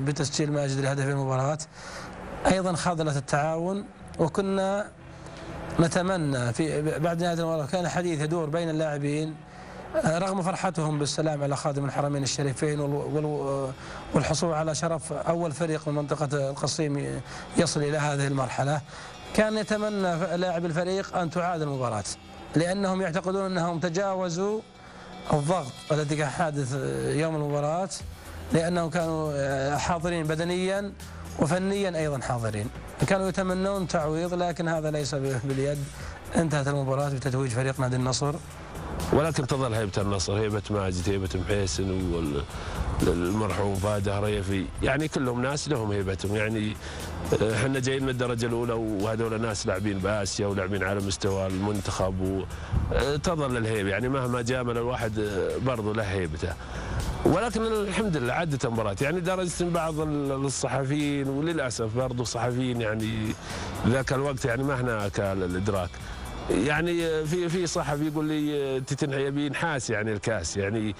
بتسجيل ماجد لهدف المباراة، أيضا خاضلت التعاون. وكنا نتمنى في بعد نهاية المباراة كان حديث يدور بين اللاعبين رغم فرحتهم بالسلام على خادم الحرمين الشريفين والحصول على شرف أول فريق من منطقة القصيم يصل إلى هذه المرحلة، كان يتمنى لاعب الفريق أن تعاد المباراة، لأنهم يعتقدون أنهم تجاوزوا الضغط الذي كان حادث يوم المباراة، لأنهم كانوا حاضرين بدنيا وفنيا أيضا حاضرين، كانوا يتمنون تعويض، لكن هذا ليس باليد. انتهت المباراة بتتويج فريق نادي النصر، ولكن تظل هيبة النصر، هيبة ماجد، هيبة محيسن، والمرحوم فاده ريفي، يعني كلهم ناس لهم هيبتهم. يعني احنا جايين من الدرجة الأولى وهذول ناس لاعبين بآسيا ولاعبين على مستوى المنتخب، وتظل الهيبة يعني مهما جامل الواحد برضه له هيبته. ولكن الحمد لله عدت المباراة، يعني درجة بعض الصحفيين وللأسف برضه صحفيين يعني ذاك الوقت يعني ما هناك الإدراك. يعني في صحفي يقول لي تتنحي يبين حاس يعني الكاس، يعني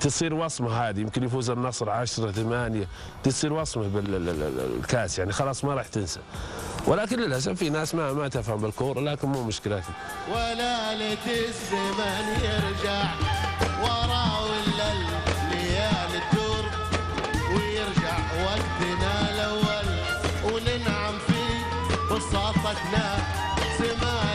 تصير وصمه هذه، يمكن يفوز النصر 10-8 تصير وصمه بالكاس، يعني خلاص ما راح تنسى. ولكن للاسف في ناس ما تفهم بالكوره، لكن مو مشكلتي. ولا الزمن يرجع ورا ولا الليالي تدور ويرجع وقتنا الاول وننعم فيه وصافتنا زمان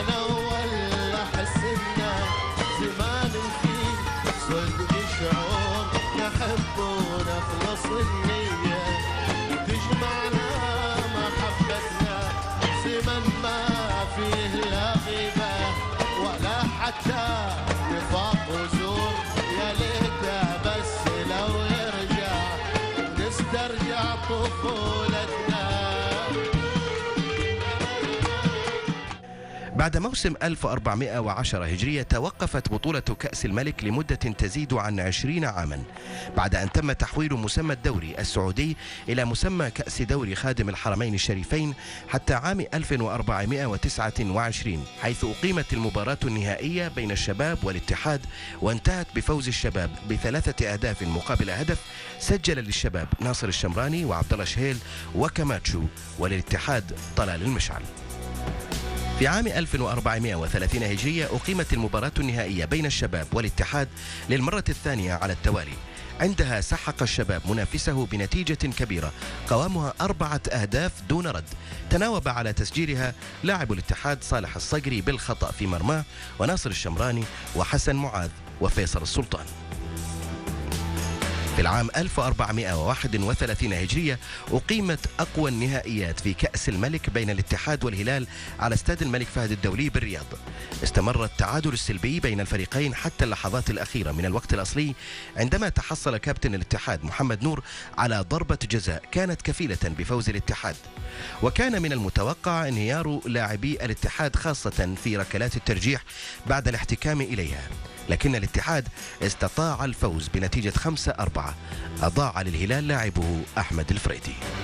بعد موسم 1410 هجرية توقفت بطولة كأس الملك لمدة تزيد عن 20 عاما بعد أن تم تحويل مسمى الدوري السعودي إلى مسمى كأس دوري خادم الحرمين الشريفين حتى عام 1429، حيث أقيمت المباراة النهائية بين الشباب والاتحاد، وانتهت بفوز الشباب ب3 أهداف مقابل هدف سجل للشباب ناصر الشمراني وعبد الله شهيل وكاماتشو، وللاتحاد طلال المشعل. في عام 1430 هجرية أقيمت المباراة النهائية بين الشباب والاتحاد للمرة الثانية على التوالي، عندها سحق الشباب منافسه بنتيجة كبيرة قوامها 4 أهداف دون رد، تناوب على تسجيلها لاعب الاتحاد صالح الصقري بالخطأ في مرماه، وناصر الشمراني وحسن معاذ وفيصل السلطان. في العام 1431 هجرية أقيمت أقوى النهائيات في كأس الملك بين الاتحاد والهلال على استاد الملك فهد الدولي بالرياض. استمر التعادل السلبي بين الفريقين حتى اللحظات الأخيرة من الوقت الأصلي، عندما تحصل كابتن الاتحاد محمد نور على ضربة جزاء كانت كفيلة بفوز الاتحاد. وكان من المتوقع انهيار لاعبي الاتحاد خاصة في ركلات الترجيح بعد الاحتكام إليها، لكن الاتحاد استطاع الفوز بنتيجة 5-4. أضاع للهلال لاعبه أحمد الفريدي.